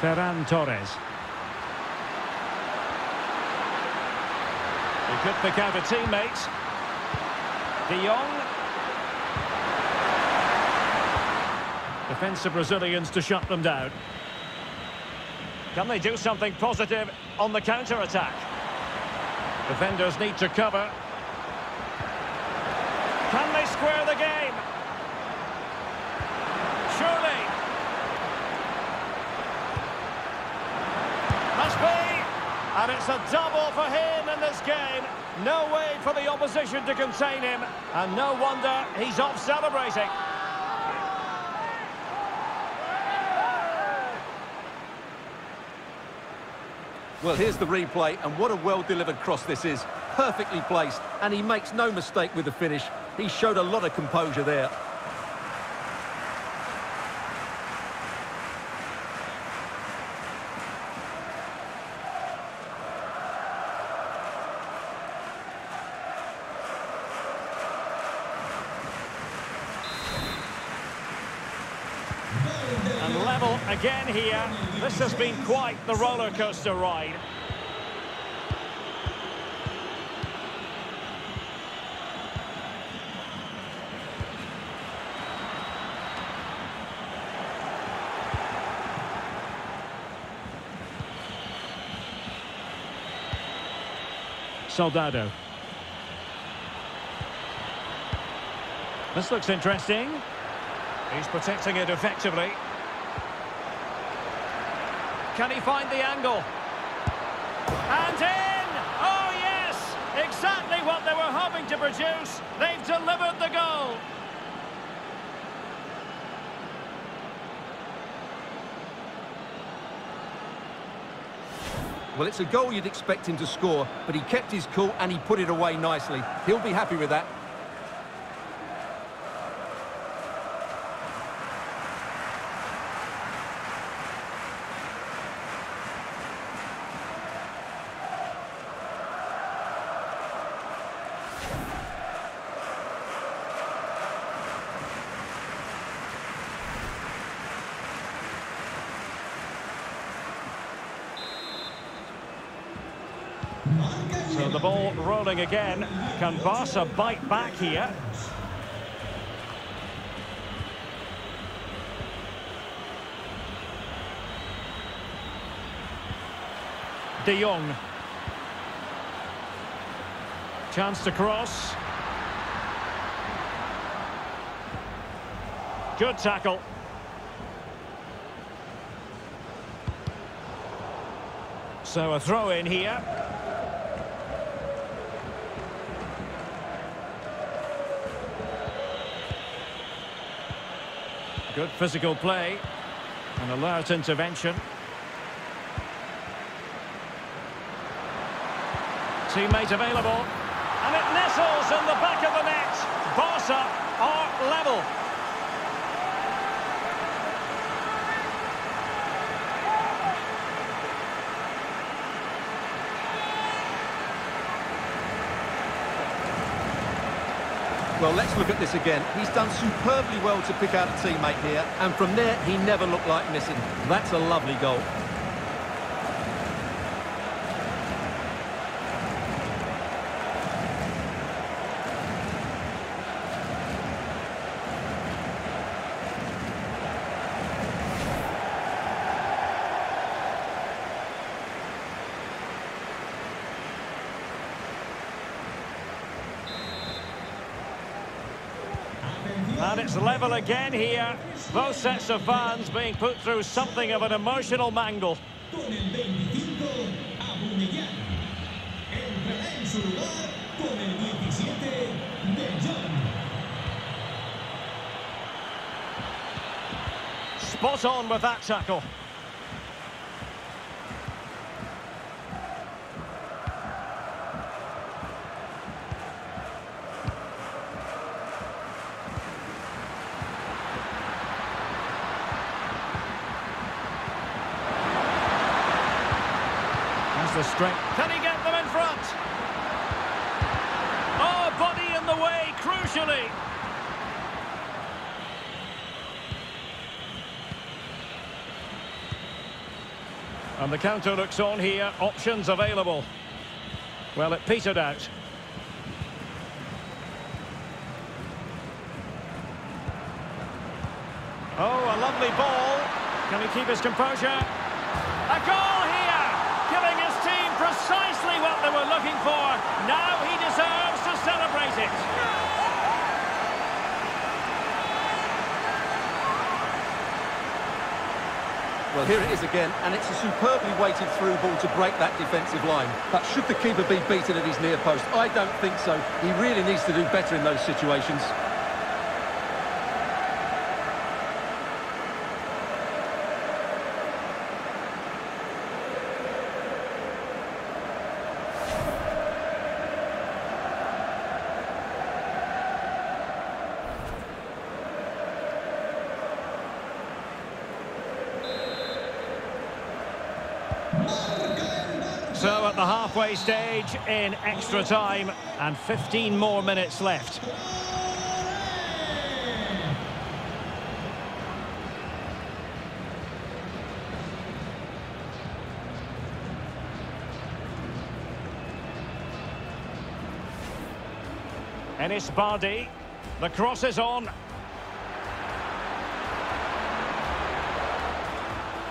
Ferran Torres. He could pick out a teammate. De Jong. Defensive Brazilians to shut them down. Can they do something positive on the counter-attack? Defenders need to cover. Can they square the game? Surely. Must be, and it's a double for him in this game. No way for the opposition to contain him, and no wonder he's off celebrating. Well, here's the replay, and what a well-delivered cross this is. Perfectly placed, and he makes no mistake with the finish. He showed a lot of composure there. Again here, this has been quite the roller coaster ride. Soldado. This looks interesting. He's protecting it effectively. Can he find the angle? And in! Oh, yes! Exactly what they were hoping to produce. They've delivered the goal. Well, it's a goal you'd expect him to score, but he kept his cool and he put it away nicely. He'll be happy with that. So the ball rolling again. Can Barca bite back here? De Jong. Chance to cross. Good tackle. So a throw in here. Good physical play, an alert intervention. Teammate available, and it nestles in the back of the net. Barca are level. Well, let's look at this again. He's done superbly well to pick out a teammate here, and from there, he never looked like missing. That's a lovely goal. Thank you. And it's level again here. Both sets of fans being put through something of an emotional mangle. Spot on with that tackle. The strength. Can he get them in front? Oh, body in the way, crucially. And the counter looks on here, options available. Well, it petered out. Oh, a lovely ball. Can he keep his composure? A goal here! Precisely what they were looking for. Now he deserves to celebrate it. Well, here it is again, and it's a superbly weighted through ball to break that defensive line. But should the keeper be beaten at his near post? I don't think so. He really needs to do better in those situations. So at the halfway stage in extra time, and fifteen more minutes left. Enis Bardi, the cross is on.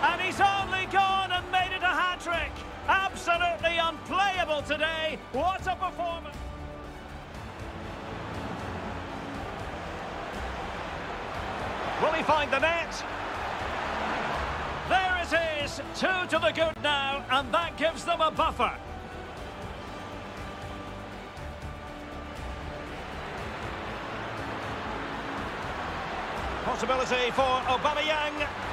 And he's only gone and made it a hat-trick. Absolutely unplayable today. What a performance. Will he find the net? There it is. Two to the good now, and that gives them a buffer. Possibility for Aubameyang.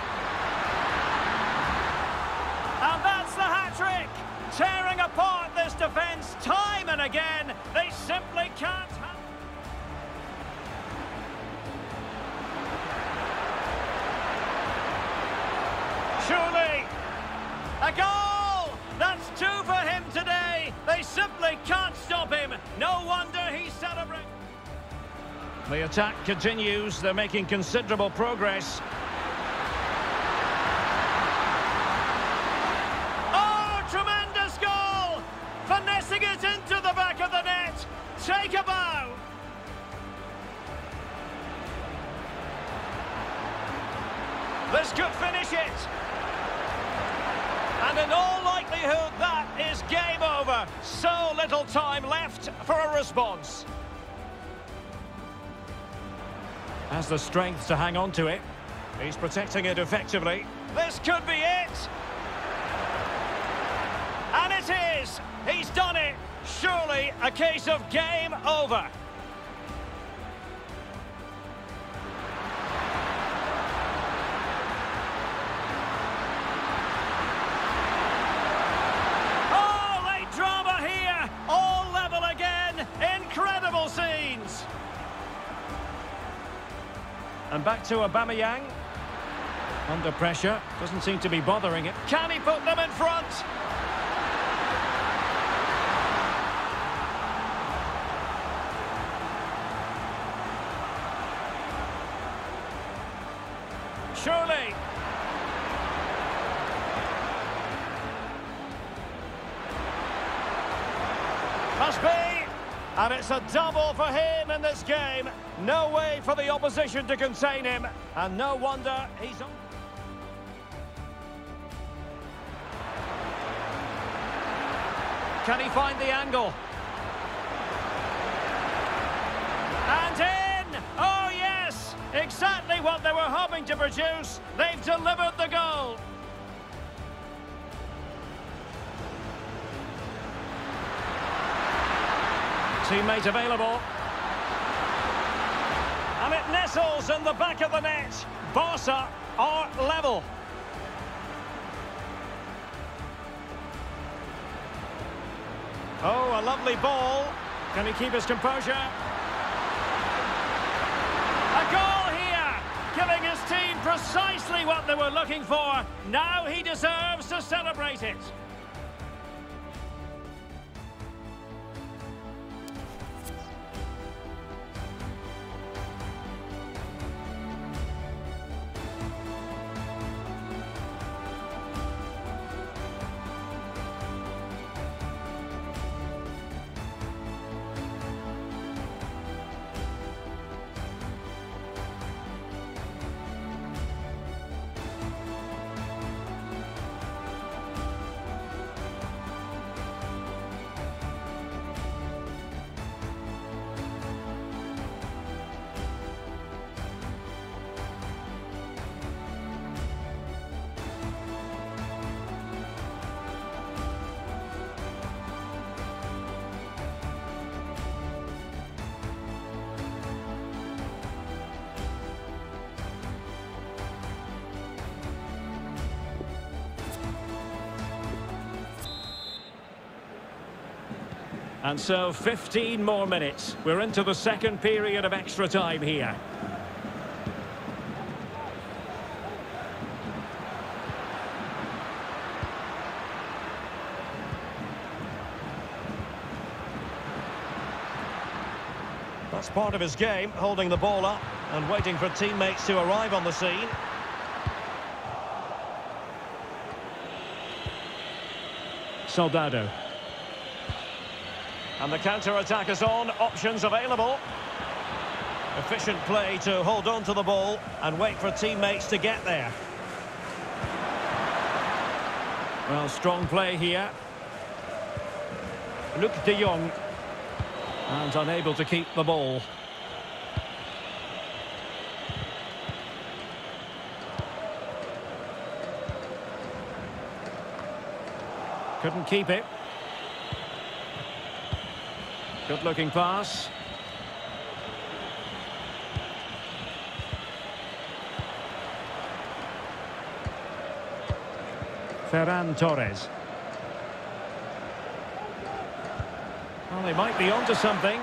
And that's the hat-trick! Tearing apart this defence time and again. They simply can't have... Surely! A goal! That's two for him today! They simply can't stop him! No wonder he celebrates! The attack continues. They're making considerable progress. Finessing it into the back of the net. Take a bow. This could finish it. And in all likelihood, that is game over. So little time left for a response. Has the strength to hang on to it. He's protecting it effectively. This could be it. And it is! He's done it! Surely a case of game over. Oh, late drama here! All level again! Incredible scenes! And back to Aubameyang. Under pressure, doesn't seem to be bothering it. Can he put them in front? Surely. Must be. And it's a double for him in this game. No way for the opposition to contain him. And no wonder he's on. Can he find the angle? And in. Oh, yes. Exactly what they were hoping to produce. They've delivered the goal. Teammate available. And it nestles in the back of the net. Barca are level. Oh, a lovely ball. Can he keep his composure? A goal here, giving his team precisely what they were looking for. Now he deserves to celebrate it. And so fifteen more minutes. We're into the second period of extra time here. That's part of his game, holding the ball up and waiting for teammates to arrive on the scene. Soldado. And the counter-attack is on, options available. Efficient play to hold on to the ball and wait for teammates to get there. Well, strong play here. Luc de Jong. And unable to keep the ball. Couldn't keep it. Good-looking pass. Ferran Torres. Well, they might be onto something.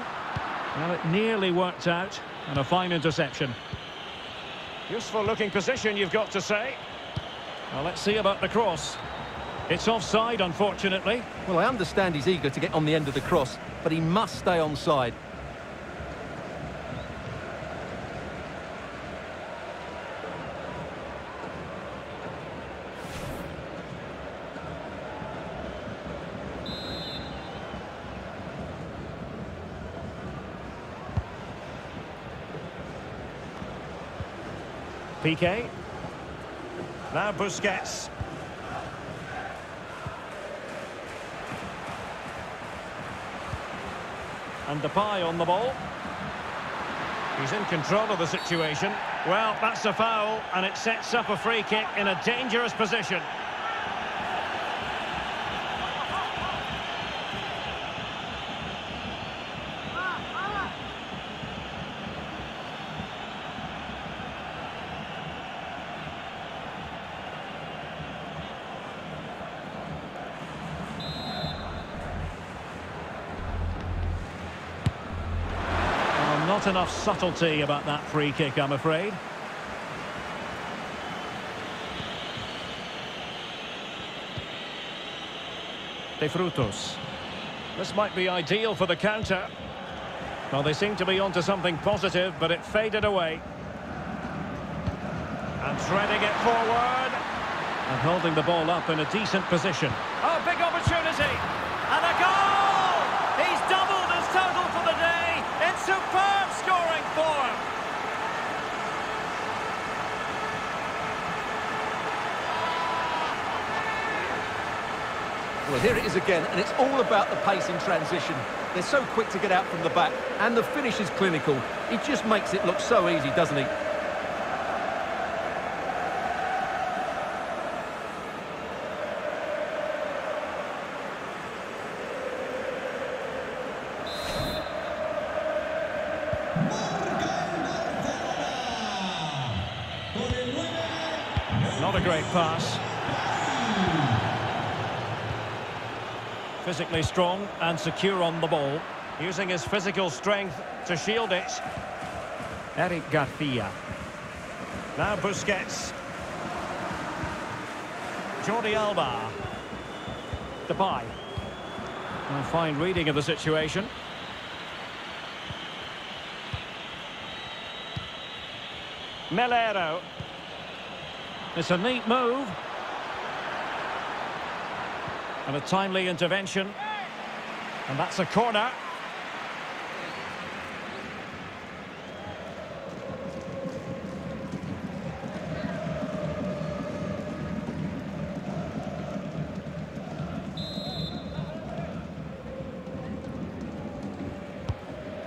Well, it nearly worked out, and a fine interception. Useful-looking position, you've got to say. Well, let's see about the cross. It's offside, unfortunately. Well, I understand he's eager to get on the end of the cross, but he must stay onside. Piqué. Now Busquets. And Depay on the ball. He's in control of the situation. Well, that's a foul, and it sets up a free kick in a dangerous position. Not enough subtlety about that free kick, I'm afraid. De Frutos. This might be ideal for the counter. Well, they seem to be onto something positive, but it faded away. And threading it forward. And holding the ball up in a decent position. Oh, big opportunity! And a goal! He's doubled his total for the day! It's superb scoring for him. Well, here it is again, and it's all about the pace in transition. They're so quick to get out from the back, and the finish is clinical. He just makes it look so easy, doesn't he? Not a great pass. Physically strong and secure on the ball, using his physical strength to shield it. Eric García. Now Busquets. Jordi Alba. Depay. A fine reading of the situation. Melero. It's a neat move. And a timely intervention. And that's a corner.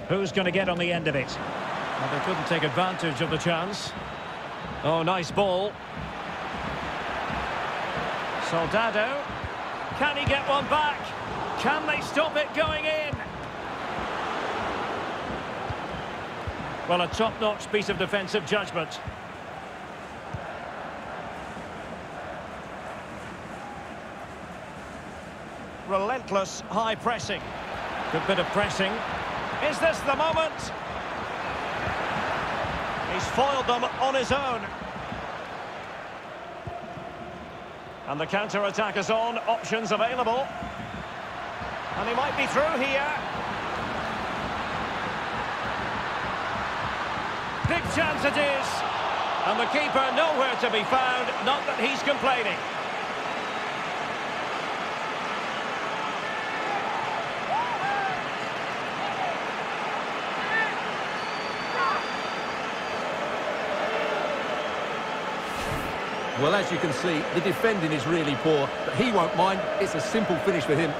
Who's going to get on the end of it? Well, they couldn't take advantage of the chance. Oh, nice ball. Soldado. Can he get one back? Can they stop it going in? Well, a top-notch piece of defensive judgment. Relentless high pressing. Good bit of pressing. Is this the moment? He's foiled them on his own. And the counter-attack is on. Options available. And he might be through here. Big chance it is. And the keeper nowhere to be found. Not that he's complaining. Well, as you can see, the defending is really poor, but he won't mind. It's a simple finish for him.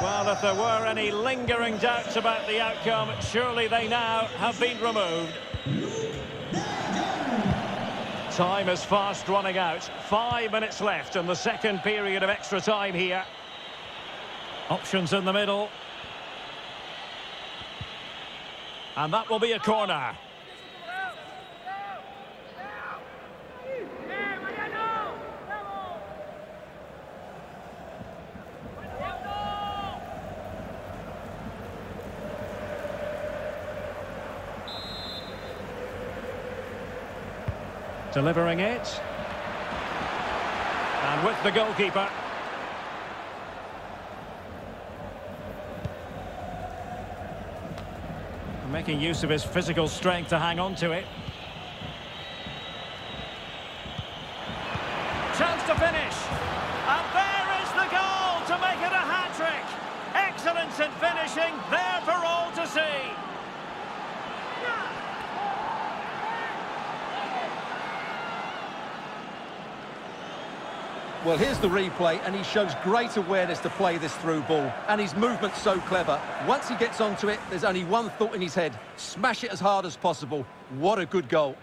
Well, if there were any lingering doubts about the outcome, surely they now have been removed. Time is fast running out. Five minutes left in the second period of extra time here. Options in the middle. And that will be a corner. Delivering it. And with the goalkeeper. Making use of his physical strength to hang on to it. Chance to finish. And there is the goal to make it a hat-trick. Excellence in finishing, there for all to see. Well, here's the replay, and he shows great awareness to play this through ball. And his movement's so clever. Once he gets onto it, there's only one thought in his head. Smash it as hard as possible. What a good goal.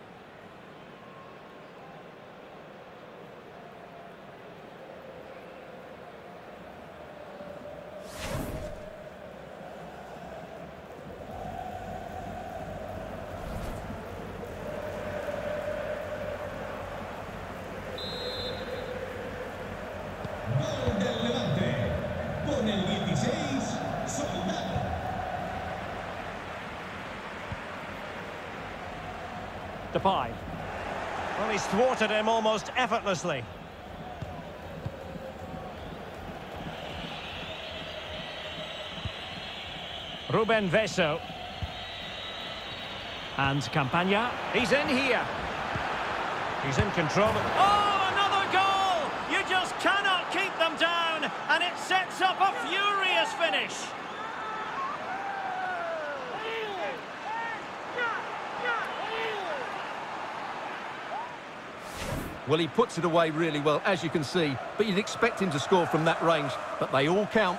Depay. Well, he's thwarted him almost effortlessly. Rubén Vezo. And Campaña. He's in here. He's in control. Oh, another goal! You just cannot keep them down, and it sets up a furious finish. Well, he puts it away really well, as you can see. But you'd expect him to score from that range. But they all count.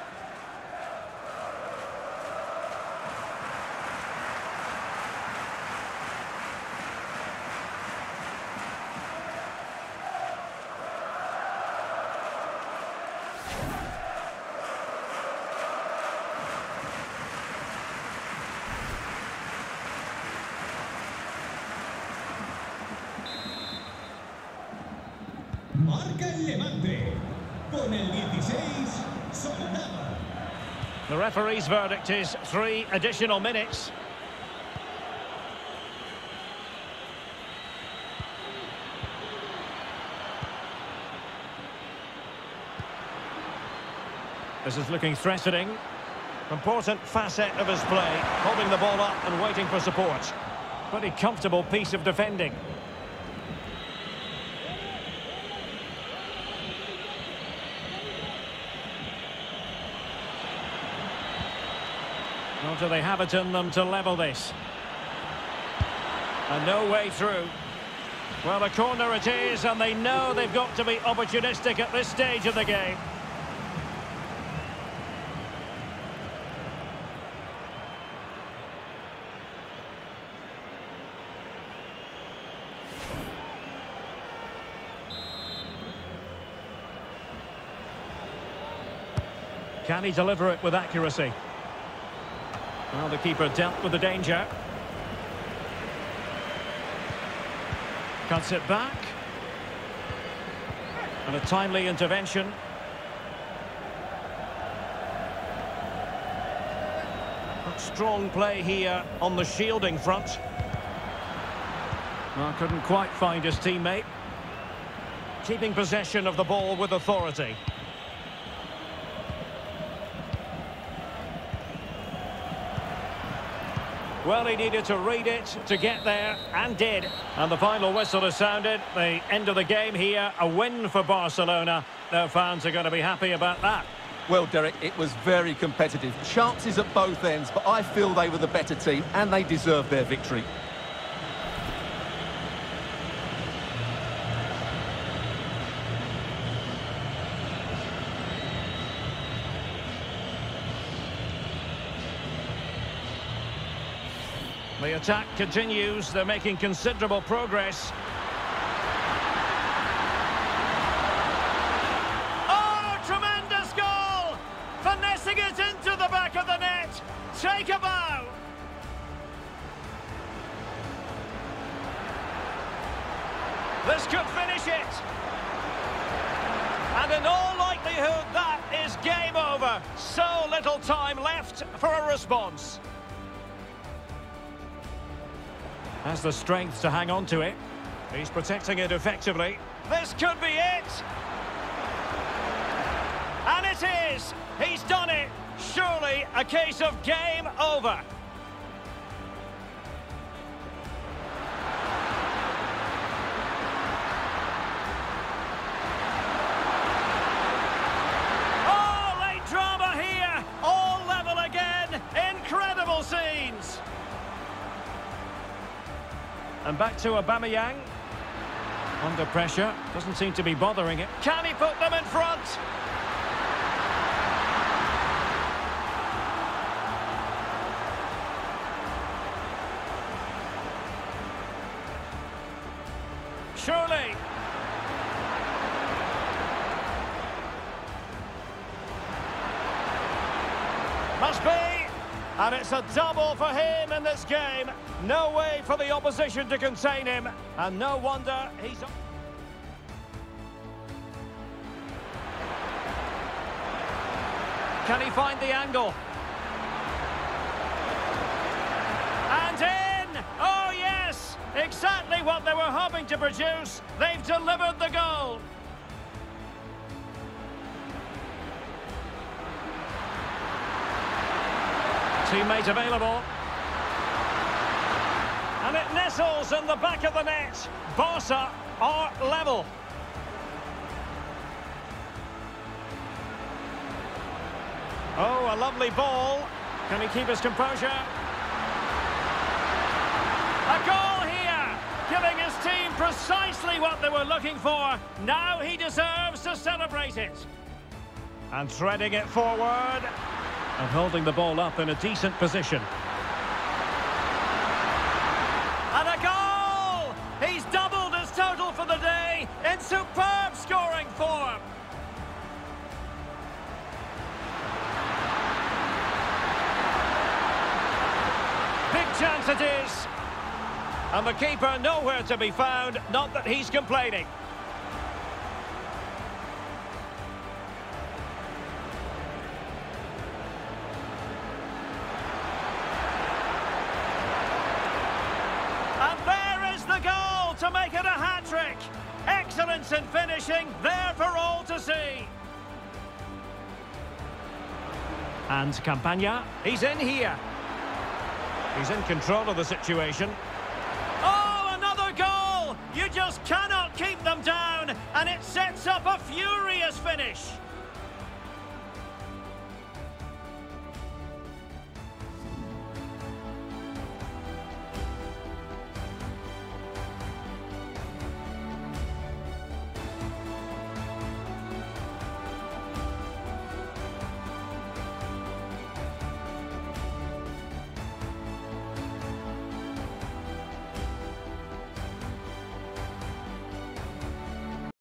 marca el Levante. Con el dieciséis, Soldado. The referee's verdict is three additional minutes. This is looking threatening. Important facet of his play, holding the ball up and waiting for support. Pretty comfortable piece of defending. Or do they have it in them to level this? And no way through. Well, a corner it is, and they know they've got to be opportunistic at this stage of the game. Can he deliver it with accuracy? Well, the keeper dealt with the danger. Cuts it back. And a timely intervention. But strong play here on the shielding front. Well, couldn't quite find his teammate. Keeping possession of the ball with authority. Well, he needed to read it to get there, and did. And the final whistle has sounded. The end of the game here, a win for Barcelona. Their fans are going to be happy about that. Well, Derek, it was very competitive. Chances at both ends, but I feel they were the better team, and they deserved their victory. The attack continues. They're making considerable progress. Oh, tremendous goal! Finessing it into the back of the net. Take a bow. This could finish it. And in all likelihood, that is game over. So little time left for a response. Has the strength to hang on to it. He's protecting it effectively. This could be it. And it is. He's done it. Surely a case of game over. Oh, late drama here. All level again. Incredible scenes. And back to Aubameyang. Under pressure. Doesn't seem to be bothering it. Can he put them in front? Surely. Must be. And it's a double for him in this game. No way for the opposition to contain him. And no wonder he's... Can he find the angle? And in! Oh, yes! Exactly what they were hoping to produce. They've delivered the goal. Teammate available. And it nestles in the back of the net. Barca are level. Oh, a lovely ball. Can he keep his composure? A goal here, giving his team precisely what they were looking for. Now he deserves to celebrate it. And threading it forward. And holding the ball up in a decent position. And a goal! He's doubled his total for the day in superb scoring form. Big chance it is. And the keeper nowhere to be found. Not that he's complaining. the goal to make it a hat-trick. Excellence in finishing, there for all to see. And Campaña, he's in here. He's in control of the situation. Oh, another goal! You just cannot keep them down, and it sets up a furious finish.